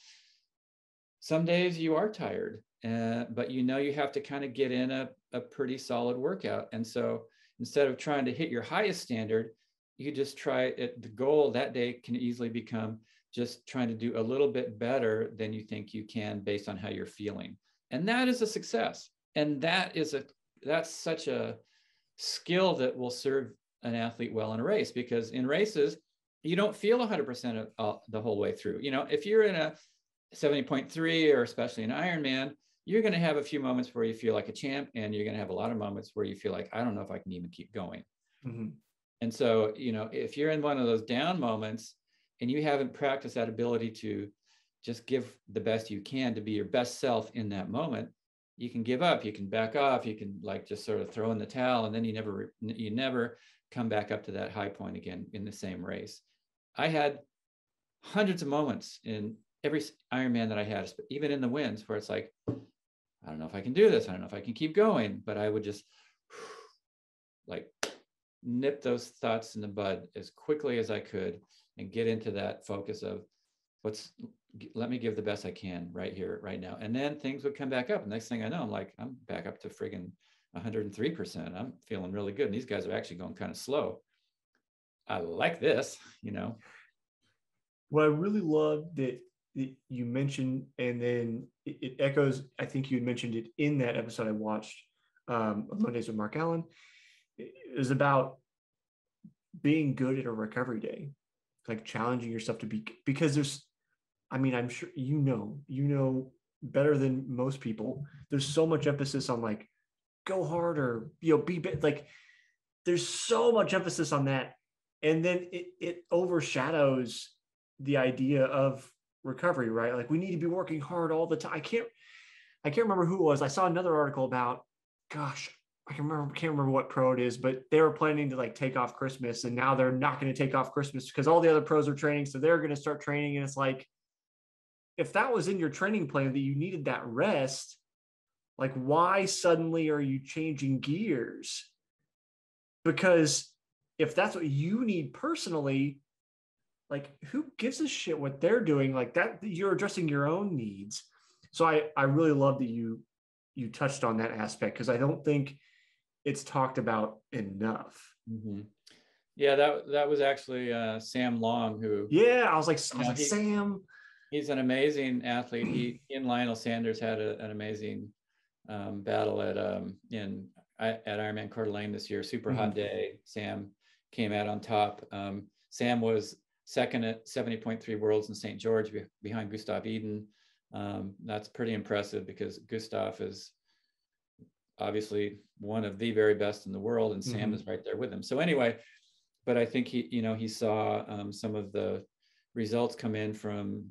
Some days you are tired, uh, but you know you have to kind of get in a, a pretty solid workout. And so instead of trying to hit your highest standard, you just try it. The goal that day can easily become just trying to do a little bit better than you think you can based on how you're feeling. And that is a success. And that is a, that's such a skill that will serve an athlete well in a race, because in races, you don't feel one hundred percent of, uh, the whole way through. You know, if you're in a seventy point three or especially an Ironman, you're going to have a few moments where you feel like a champ, and you're going to have a lot of moments where you feel like, I don't know if I can even keep going. Mm-hmm. And so, you know, if you're in one of those down moments and you haven't practiced that ability to just give the best you can to be your best self in that moment, you can give up, you can back off, you can like just sort of throw in the towel, and then you never, you never come back up to that high point again in the same race. I had hundreds of moments in every Ironman that I had, even in the wins, where it's like, I don't know if I can do this. I don't know if I can keep going, but I would just like nip those thoughts in the bud as quickly as I could and get into that focus of what's, let me give the best I can right here, right now. And then things would come back up. Next thing I know, I'm like, I'm back up to friggin' one hundred three percent. I'm feeling really good. And these guys are actually going kind of slow. I like this, you know. What I really love that you mentioned, and then it echoes, I think you had mentioned it in that episode I watched, um, Mondays with Mark Allen, is about being good at a recovery day, like challenging yourself to be, because there's, I mean, I'm sure, you know, you know better than most people, there's so much emphasis on like, go harder, you know, be better. Like there's so much emphasis on that. And then it, it overshadows the idea of recovery, right? Like we need to be working hard all the time. I can't, I can't remember who it was. I saw another article about, gosh, I can remember, can't remember what pro it is, but they were planning to like take off Christmas, and now they're not going to take off Christmas because all the other pros are training. So they're going to start training. And it's like, if that was in your training plan that you needed that rest, like why suddenly are you changing gears? Because if that's what you need personally, like who gives a shit what they're doing? Like that, you're addressing your own needs. So I, I really love that you, you touched on that aspect, because I don't think it's talked about enough. Mm-hmm. Yeah, that that was actually uh, Sam Long who. Yeah, I was like, I was like he, Sam. He's an amazing athlete. He, he and Lionel Sanders had a, an amazing um battle at um in at Ironman Coeur d'Alene this year. Super mm-hmm. hot day. Sam came out on top. um Sam was second at seventy point three worlds in Saint George be- behind Gustav Eden. Um that's pretty impressive, because Gustav is obviously one of the very best in the world, and mm-hmm. Sam is right there with him. So anyway, but I think he, you know, he saw um some of the results come in from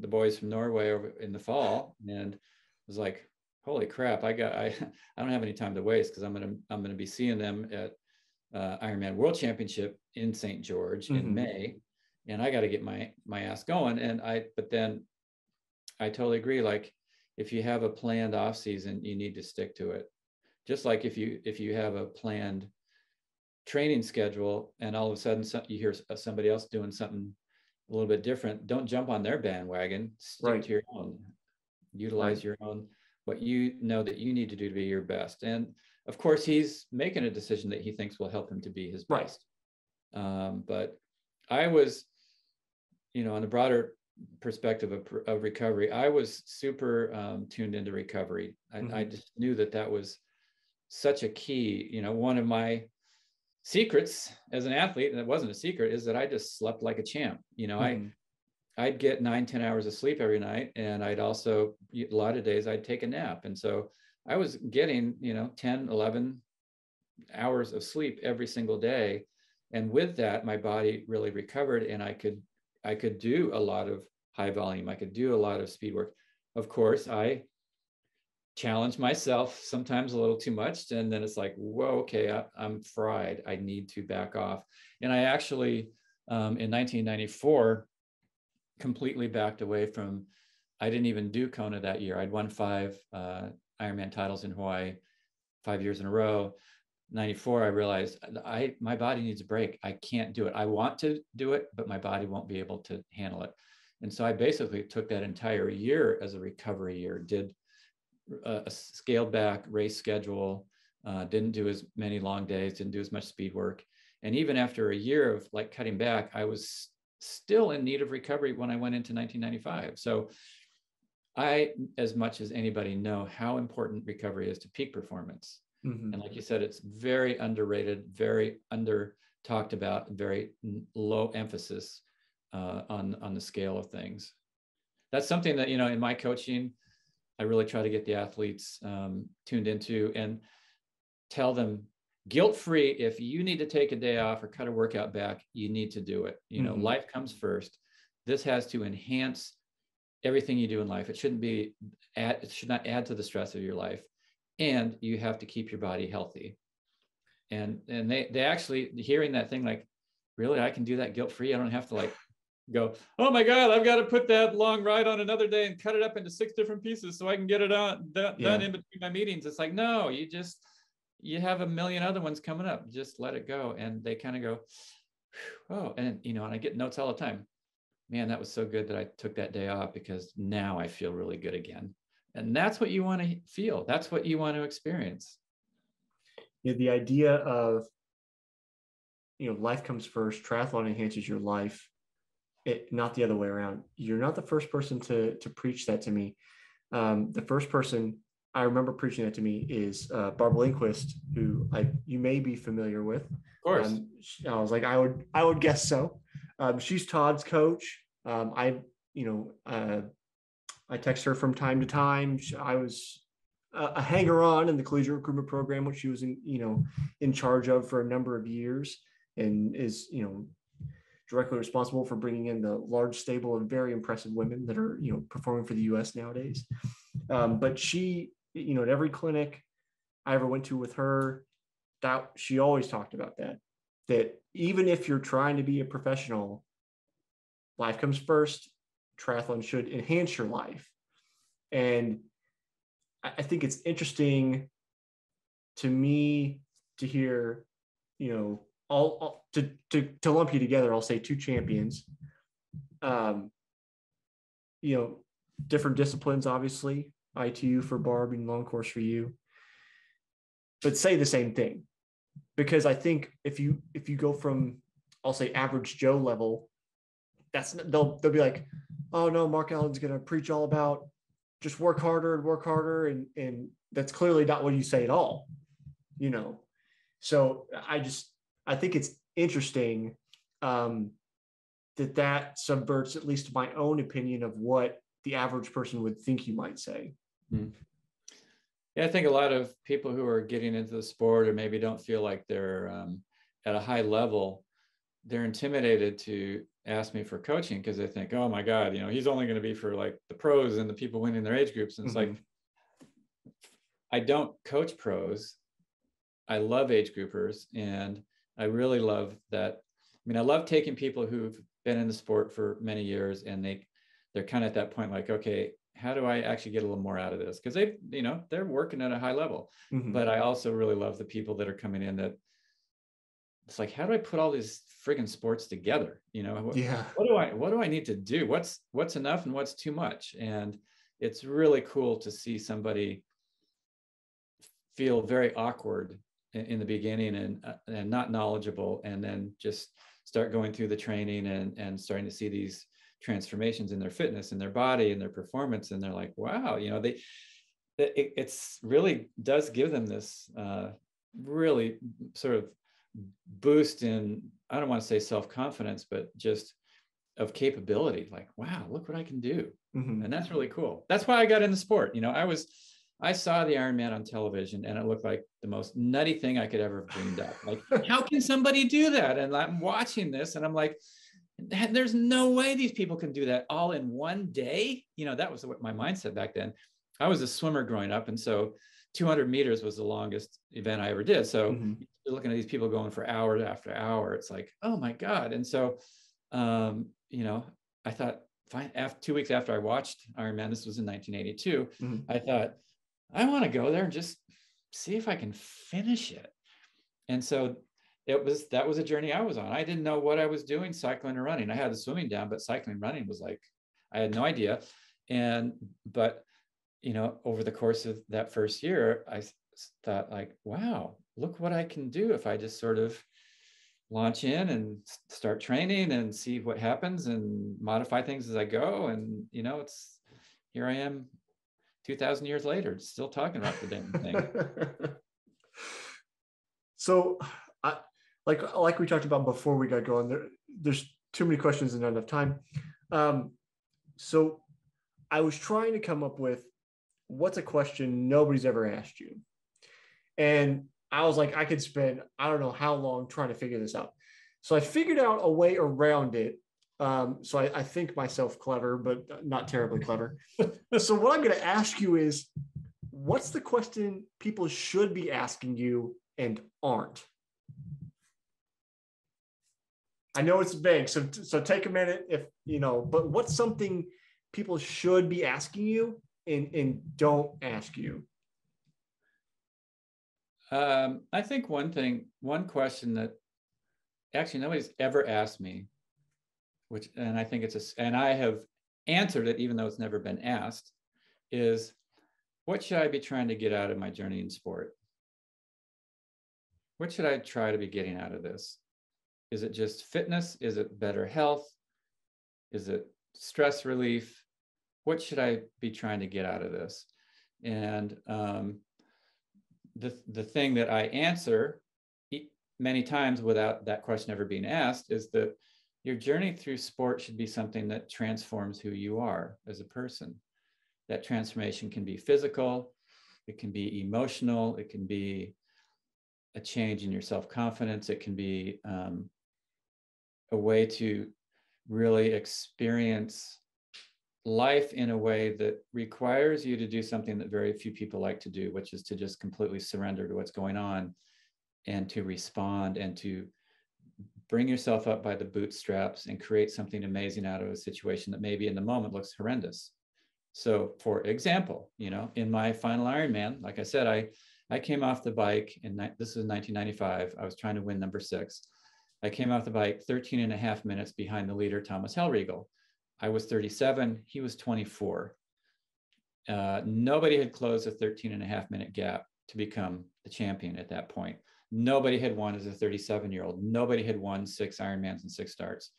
the boys from Norway over in the fall, and was like, holy crap, I got, I, I don't have any time to waste, because I'm going to, I'm going to be seeing them at uh, Ironman World Championship in Saint George mm-hmm. in May. And I got to get my, my ass going. And I, but then I totally agree. Like if you have a planned off season, you need to stick to it. Just like if you, if you have a planned training schedule and all of a sudden some, you hear somebody else doing something a little bit different, don't jump on their bandwagon, stick right. to your own, utilize right. your own, what you know that you need to do to be your best. And of course, he's making a decision that he thinks will help him to be his best. Right. Um, but I was, you know, on a broader perspective of, of recovery, I was super um, tuned into recovery. I, mm-hmm. I just knew that that was such a key, you know, one of my secrets as an athlete, and it wasn't a secret, is that I just slept like a champ. You know, mm-hmm. I, I'd get nine, ten hours of sleep every night. And I'd also, a lot of days I'd take a nap. And so I was getting, you know, ten, eleven hours of sleep every single day. And with that, my body really recovered, and I could I could do a lot of high volume. I could do a lot of speed work. Of course, I challenged myself sometimes a little too much, and then it's like, whoa, okay, I, I'm fried. I need to back off. And I actually, um, in nineteen ninety-four, completely backed away from, I didn't even do Kona that year. I'd won five uh, Ironman titles in Hawaii, five years in a row. ninety-four, I realized I my body needs a break. I can't do it. I want to do it, but my body won't be able to handle it. And so I basically took that entire year as a recovery year, did a, a scaled back race schedule, uh, didn't do as many long days, didn't do as much speed work. And even after a year of like cutting back, I was still in need of recovery when I went into nineteen ninety-five. So I, as much as anybody, know how important recovery is to peak performance. And like you said, it's very underrated, very under talked about, very low emphasis uh, on, on the scale of things. That's something that, you know, in my coaching, I really try to get the athletes um, tuned into and tell them guilt-free, if you need to take a day off or cut a workout back, you need to do it. You know, mm-hmm. life comes first. This has to enhance everything you do in life. It shouldn't be, add, it should not add to the stress of your life. And you have to keep your body healthy. And and they they actually hearing that thing like, really, I can do that guilt-free. I don't have to like go, oh my God, I've got to put that long ride on another day and cut it up into six different pieces so I can get it on done yeah. in between my meetings. It's like, no, you just, you have a million other ones coming up. Just let it go. And they kind of go, oh, and you know, and I get notes all the time. Man, that was so good that I took that day off because now I feel really good again. And that's what you want to feel. That's what you want to experience. Yeah, the idea of, you know, life comes first, triathlon enhances your life, it, not the other way around. You're not the first person to, to preach that to me. Um, the first person I remember preaching that to me is uh, Barbara Lindquist, who I, you may be familiar with. Of course. Um, I was like, I would, I would guess so. Um, she's Todd's coach. Um, I, you know, uh, I text her from time to time. I was a hanger-on in the collegiate recruitment program, which she was in, you know, in charge of for a number of years, and is, you know, directly responsible for bringing in the large stable of very impressive women that are, you know, performing for the U S nowadays. Um, but she, you know, at every clinic I ever went to with her, that she always talked about that, that even if you're trying to be a professional, life comes first. Triathlon should enhance your life. And I think it's interesting to me to hear, you know, all, all to, to, to lump you together, I'll say two champions, um, you know, different disciplines, obviously, I T U for Barb and long course for you, but say the same thing. Because I think if you, if you go from, I'll say average Joe level, that's, they'll, they'll be like, oh no, Mark Allen's going to preach all about just work harder and work harder. And, and that's clearly not what you say at all, you know? So I just, I think it's interesting um, that that subverts at least my own opinion of what the average person would think you might say. Mm-hmm. Yeah. I think a lot of people who are getting into the sport or maybe don't feel like they're um, at a high level, they're intimidated to ask me for coaching because they think, oh my God, you know, he's only going to be for like the pros and the people winning their age groups. And it's mm-hmm. like, I don't coach pros. I love age groupers. And I really love that. I mean, I love taking people who've been in the sport for many years and they, they're kind of at that point, like, okay, how do I actually get a little more out of this? Cause they, you know, they're working at a high level, mm-hmm. but I also really love the people that are coming in that it's like, how do I put all these friggin' sports together? You know, what, yeah. what do I, what do I need to do? What's, what's enough and what's too much? And it's really cool to see somebody feel very awkward in, in the beginning and, uh, and not knowledgeable. And then just start going through the training and, and starting to see these transformations in their fitness and their body and their performance. And they're like, wow, you know, they, it, it's really does give them this uh, really sort of boost in, I don't want to say self-confidence, but just of capability, like, wow, look what I can do. Mm-hmm. And that's really cool. That's why I got in the sport. You know, I was, I saw the Ironman on television and it looked like the most nutty thing I could ever have dreamed up. Like, how can somebody do that? And I'm watching this and I'm like, there's no way these people can do that all in one day. You know, that was what my mindset back then. I was a swimmer growing up. And so two hundred meters was the longest event I ever did. So mm-hmm. you're looking at these people going for hour after hour. It's like, oh my God. And so, um, you know, I thought, fine. After, two weeks after I watched Ironman, this was in nineteen eighty-two, mm-hmm. I thought, I want to go there and just see if I can finish it. And so it was, that was a journey I was on. I didn't know what I was doing, cycling or running. I had the swimming down, but cycling and running was like, I had no idea. And, but, you know, over the course of that first year, I thought like, wow, look what I can do if I just sort of launch in and start training and see what happens and modify things as I go. And, you know, it's, here I am two thousand years later, still talking about the damn thing. So I, like, like we talked about before we got going, there, there's too many questions and not enough time. Um, so I was trying to come up with what's a question nobody's ever asked you. And I was like, I could spend, I don't know how long trying to figure this out. So I figured out a way around it. Um, so I, I think myself clever, but not terribly clever. So what I'm going to ask you is, what's the question people should be asking you and aren't? I know it's vague, so so take a minute if you know. But what's something people should be asking you and and don't ask you? Um, I think one thing, one question that actually nobody's ever asked me, which, and I think it's, a, and I have answered it, even though it's never been asked, is what should I be trying to get out of my journey in sport? What should I try to be getting out of this? Is it just fitness? Is it better health? Is it stress relief? What should I be trying to get out of this? And um, the, the thing that I answer many times without that question ever being asked is that your journey through sport should be something that transforms who you are as a person. That transformation can be physical, it can be emotional, it can be a change in your self-confidence, it can be um, a way to really experience life in a way that requires you to do something that very few people like to do, which is to just completely surrender to what's going on and to respond and to bring yourself up by the bootstraps and create something amazing out of a situation that maybe in the moment looks horrendous. So for example, you know, in my final Ironman, like I said, I, I came off the bike and this was nineteen ninety-five. I was trying to win number six. I came off the bike thirteen and a half minutes behind the leader, Thomas Hellriegel. I was thirty-seven. He was twenty-four. Uh, nobody had closed a thirteen and a half minute gap to become the champion at that point. Nobody had won as a thirty-seven-year-old. Nobody had won six Ironmans and six starts.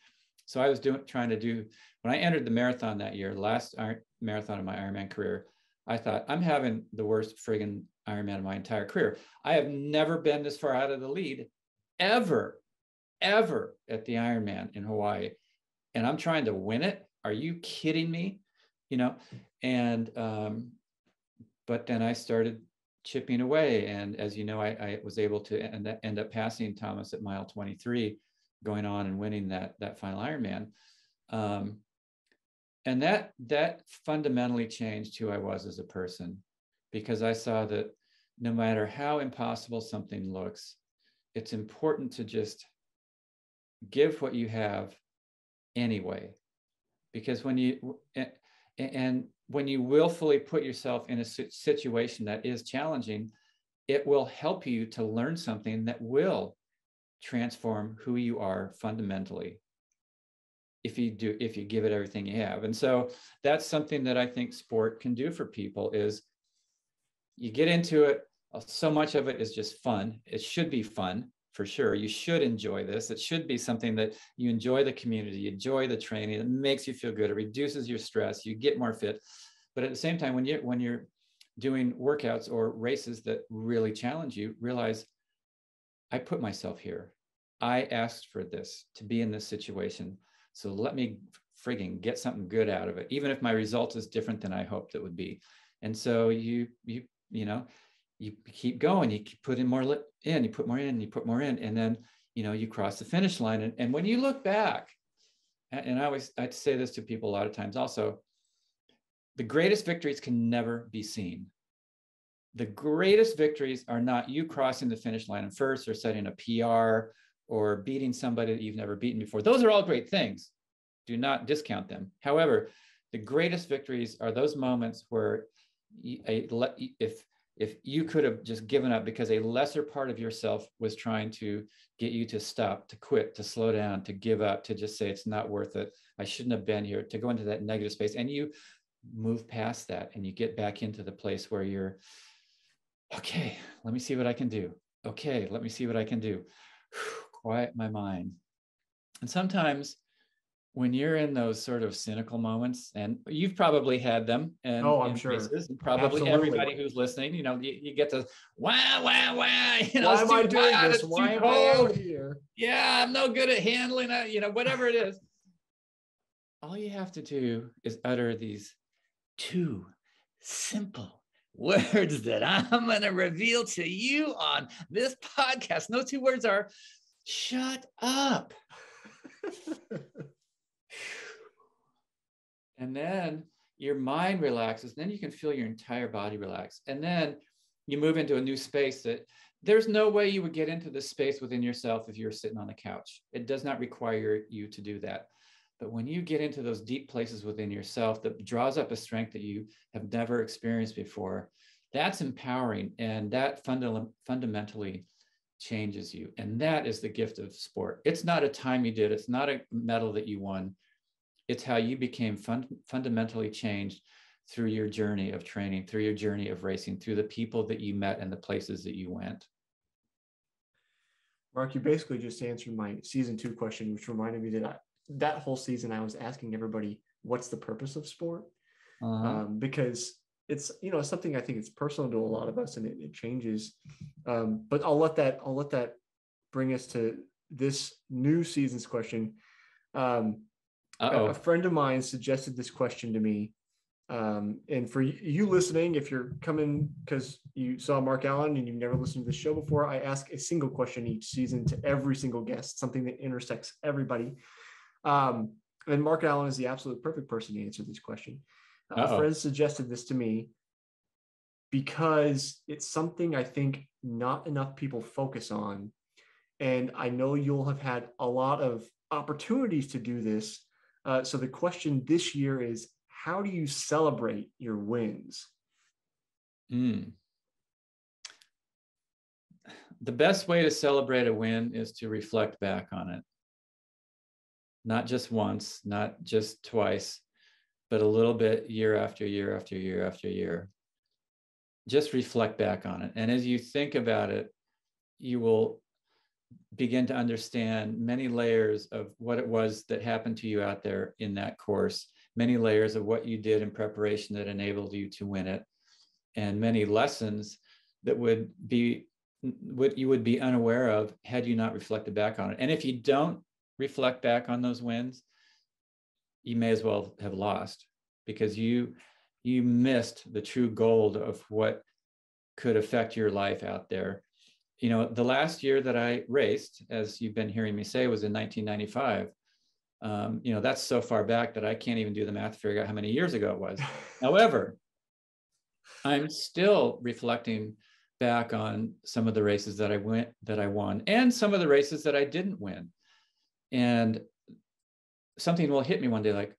So I was doing, trying to do, when I entered the marathon that year, last iron, marathon of my Ironman career, I thought, I'm having the worst friggin' Ironman of my entire career. I have never been this far out of the lead ever, ever at the Ironman in Hawaii. And I'm trying to win it. Are you kidding me? You know, and, um, but then I started chipping away. And as you know, I, I was able to end up, end up passing Thomas at mile twenty-three, going on and winning that, that final Ironman. Um, and that, that fundamentally changed who I was as a person, because I saw that no matter how impossible something looks, it's important to just give what you have anyway, because when you, and, and when you willfully put yourself in a situation that is challenging, it will help you to learn something that will transform who you are fundamentally. If you do, if you give it everything you have. And so that's something that I think sport can do for people is you get into it. So much of it is just fun. It should be fun for sure. You should enjoy this. It should be something that you enjoy the community, you enjoy the training. It makes you feel good. It reduces your stress. You get more fit. But at the same time, when you're, when you're doing workouts or races that really challenge you, realize I put myself here. I asked for this to be in this situation. So let me frigging get something good out of it, even if my result is different than I hoped it would be. And so you, you, you know, you keep going, you keep putting more in, you put more in, you put more in, and then, you know, you cross the finish line. And, and when you look back, and I always, I say this to people a lot of times also, the greatest victories can never be seen. The greatest victories are not you crossing the finish line first or setting a P R or beating somebody that you've never beaten before. Those are all great things. Do not discount them. However, the greatest victories are those moments where if, if you could have just given up because a lesser part of yourself was trying to get you to stop, to quit, to slow down, to give up, to just say it's not worth it. I shouldn't have been here, to go into that negative space. And you move past that and you get back into the place where you're, okay, let me see what I can do. Okay, let me see what I can do. Quiet my mind. And sometimes when you're in those sort of cynical moments, and you've probably had them, and oh, I'm sure, places, and probably Absolutely. everybody who's listening, you know, you, you get to wow, wow, wow. You know, why am I doing hot, this? Why am I out here? Yeah, I'm no good at handling it. You know, whatever it is. All you have to do is utter these two simple words that I'm going to reveal to you on this podcast. Those two words are shut up. And then your mind relaxes. Then you can feel your entire body relax. And then you move into a new space that there's no way you would get into this space within yourself if you're sitting on the couch. It does not require you to do that. But when you get into those deep places within yourself that draws up a strength that you have never experienced before, that's empowering, and that funda- fundamentally changes you. And that is the gift of sport. It's not a time you did. It's not a medal that you won. It's how you became fun- fundamentally changed through your journey of training, through your journey of racing, through the people that you met and the places that you went. Mark, you basically just answered my season two question, which reminded me that I that whole season I was asking everybody, what's the purpose of sport? Uh-huh. Um, because it's, you know, something I think it's personal to a lot of us, and it, it changes. Um, but I'll let that, I'll let that bring us to this new season's question. Um, a, a friend of mine suggested this question to me. Um, and for you listening, if you're coming because you saw Mark Allen and you've never listened to the show before, I ask a single question each season to every single guest, something that intersects everybody. Um, and Mark Allen is the absolute perfect person to answer this question. Uh, a friend suggested this to me because it's something I think not enough people focus on. And I know you'll have had a lot of opportunities to do this. Uh, so the question this year is, how do you celebrate your wins? Mm. The best way to celebrate a win is to reflect back on it. Not just once, not just twice, but a little bit year after year after year after year. Just reflect back on it. And as you think about it, you will begin to understand many layers of what it was that happened to you out there in that course, many layers of what you did in preparation that enabled you to win it, and many lessons that would be, what you would be unaware of had you not reflected back on it. And if you don't reflect back on those wins, you may as well have lost, because you you missed the true gold of what could affect your life out there. You know, the last year that I raced, as you've been hearing me say, was in nineteen ninety-five. Um, you know, that's so far back that I can't even do the math to figure out how many years ago it was. However, I'm still reflecting back on some of the races that I went, that I won, and some of the races that I didn't win. And something will hit me one day like,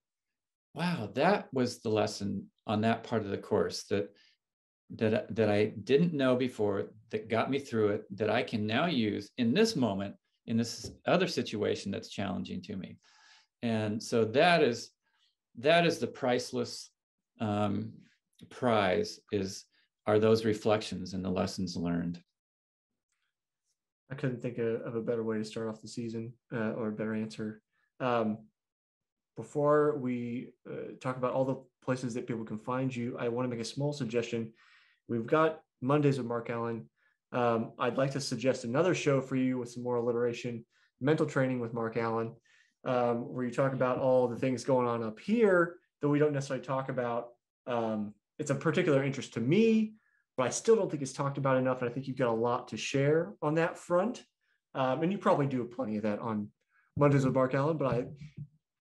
wow, that was the lesson on that part of the course that that that I didn't know before, that got me through it, that I can now use in this moment, in this other situation that's challenging to me. And so that is that is the priceless um, prize is are those reflections and the lessons learned. I couldn't think of a better way to start off the season uh, or a better answer. Um, before we uh, talk about all the places that people can find you, I want to make a small suggestion. We've got Mondays with Mark Allen. Um, I'd like to suggest another show for you with some more alliteration, Mental Training with Mark Allen, um, where you talk about all the things going on up here that we don't necessarily talk about um, it's a particular interest to me, but I still don't think it's talked about enough. And I think you've got a lot to share on that front. Um, and you probably do plenty of that on Mondays with Mark Allen, but I,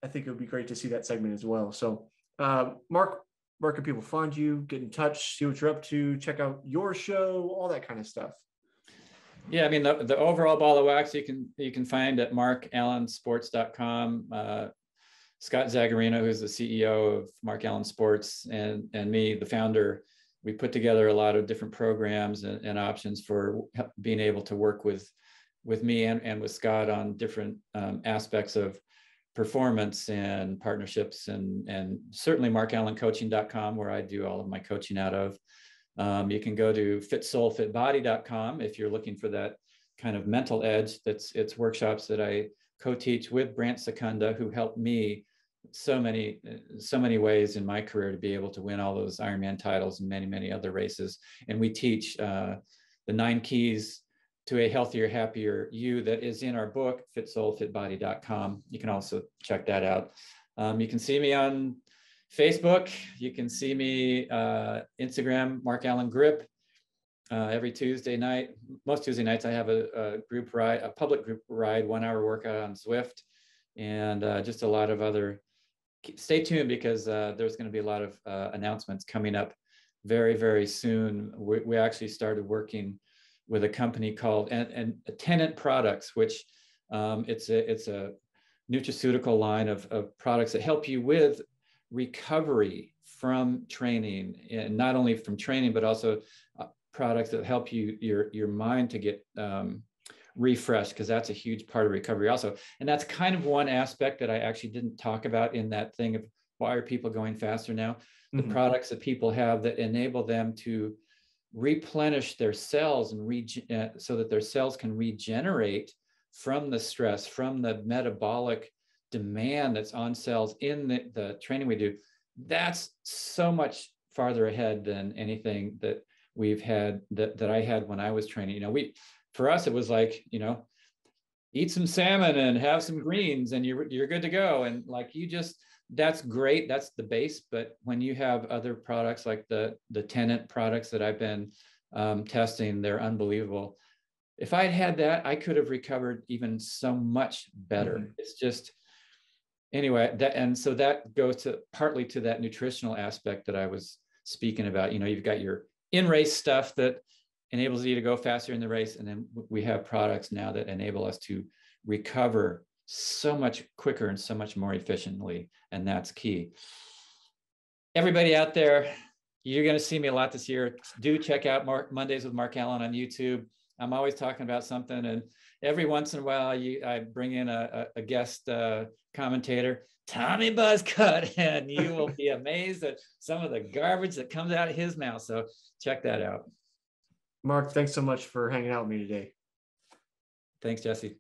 I think it would be great to see that segment as well. So uh, Mark, where can people find you, get in touch, see what you're up to, check out your show, all that kind of stuff? Yeah, I mean, the, the overall ball of wax you can you can find at mark allen sports dot com. Uh, Scott Zagarino, who's the C E O of Mark Allen Sports, and, and me, the founder, we put together a lot of different programs and, and options for being able to work with, with me and, and with Scott on different um, aspects of performance and partnerships, and, and certainly mark allen coaching dot com, where I do all of my coaching out of. Um, you can go to fit soul fit body dot com if you're looking for that kind of mental edge. That's it's workshops that I co-teach with Brant Secunda, who helped me so many, so many ways in my career to be able to win all those Ironman titles and many, many other races. And we teach uh, the nine keys to a healthier, happier you that is in our book, fit soul fit body dot com. You can also check that out. Um, you can see me on Facebook. You can see me uh, Instagram, Mark Allen Grip, uh, every Tuesday night. Most Tuesday nights, I have a, a group ride, a public group ride, one hour workout on Zwift, and uh, just a lot of other. Stay tuned, because uh, there's going to be a lot of uh, announcements coming up very, very soon. We, we actually started working with a company called and, and Tenant Products, which um, it's a it's a nutraceutical line of, of products that help you with recovery from training, and not only from training, but also uh, products that help you your your mind to get um, refreshed, because that's a huge part of recovery also. And that's kind of one aspect that I actually didn't talk about in that thing of why are people going faster now? The mm-hmm. products that people have that enable them to replenish their cells and regen- uh, so that their cells can regenerate from the stress, from the metabolic demand that's on cells in the, the training we do. That's so much farther ahead than anything that we've had, that, that I had when I was training. You know, we, for us, it was like, you know, eat some salmon and have some greens and you're, you're good to go. And like, you just, that's great. That's the base. But when you have other products like the, the Tenant products that I've been um, testing, they're unbelievable. If I'd had that, I could have recovered even so much better. Mm-hmm. It's just, anyway, that, and so that goes to partly to that nutritional aspect that I was speaking about. You know, you've got your in-race stuff that enables you to go faster in the race. And then we have products now that enable us to recover so much quicker and so much more efficiently, and that's key. Everybody out there, you're going to see me a lot this year. Do check out Mark, Mondays with Mark Allen on YouTube. I'm always talking about something, and every once in a while, you, I bring in a, a, a guest uh, commentator, Tommy Buzzcut, and you will be amazed at some of the garbage that comes out of his mouth. So check that out. Mark, thanks so much for hanging out with me today. Thanks, Jesse.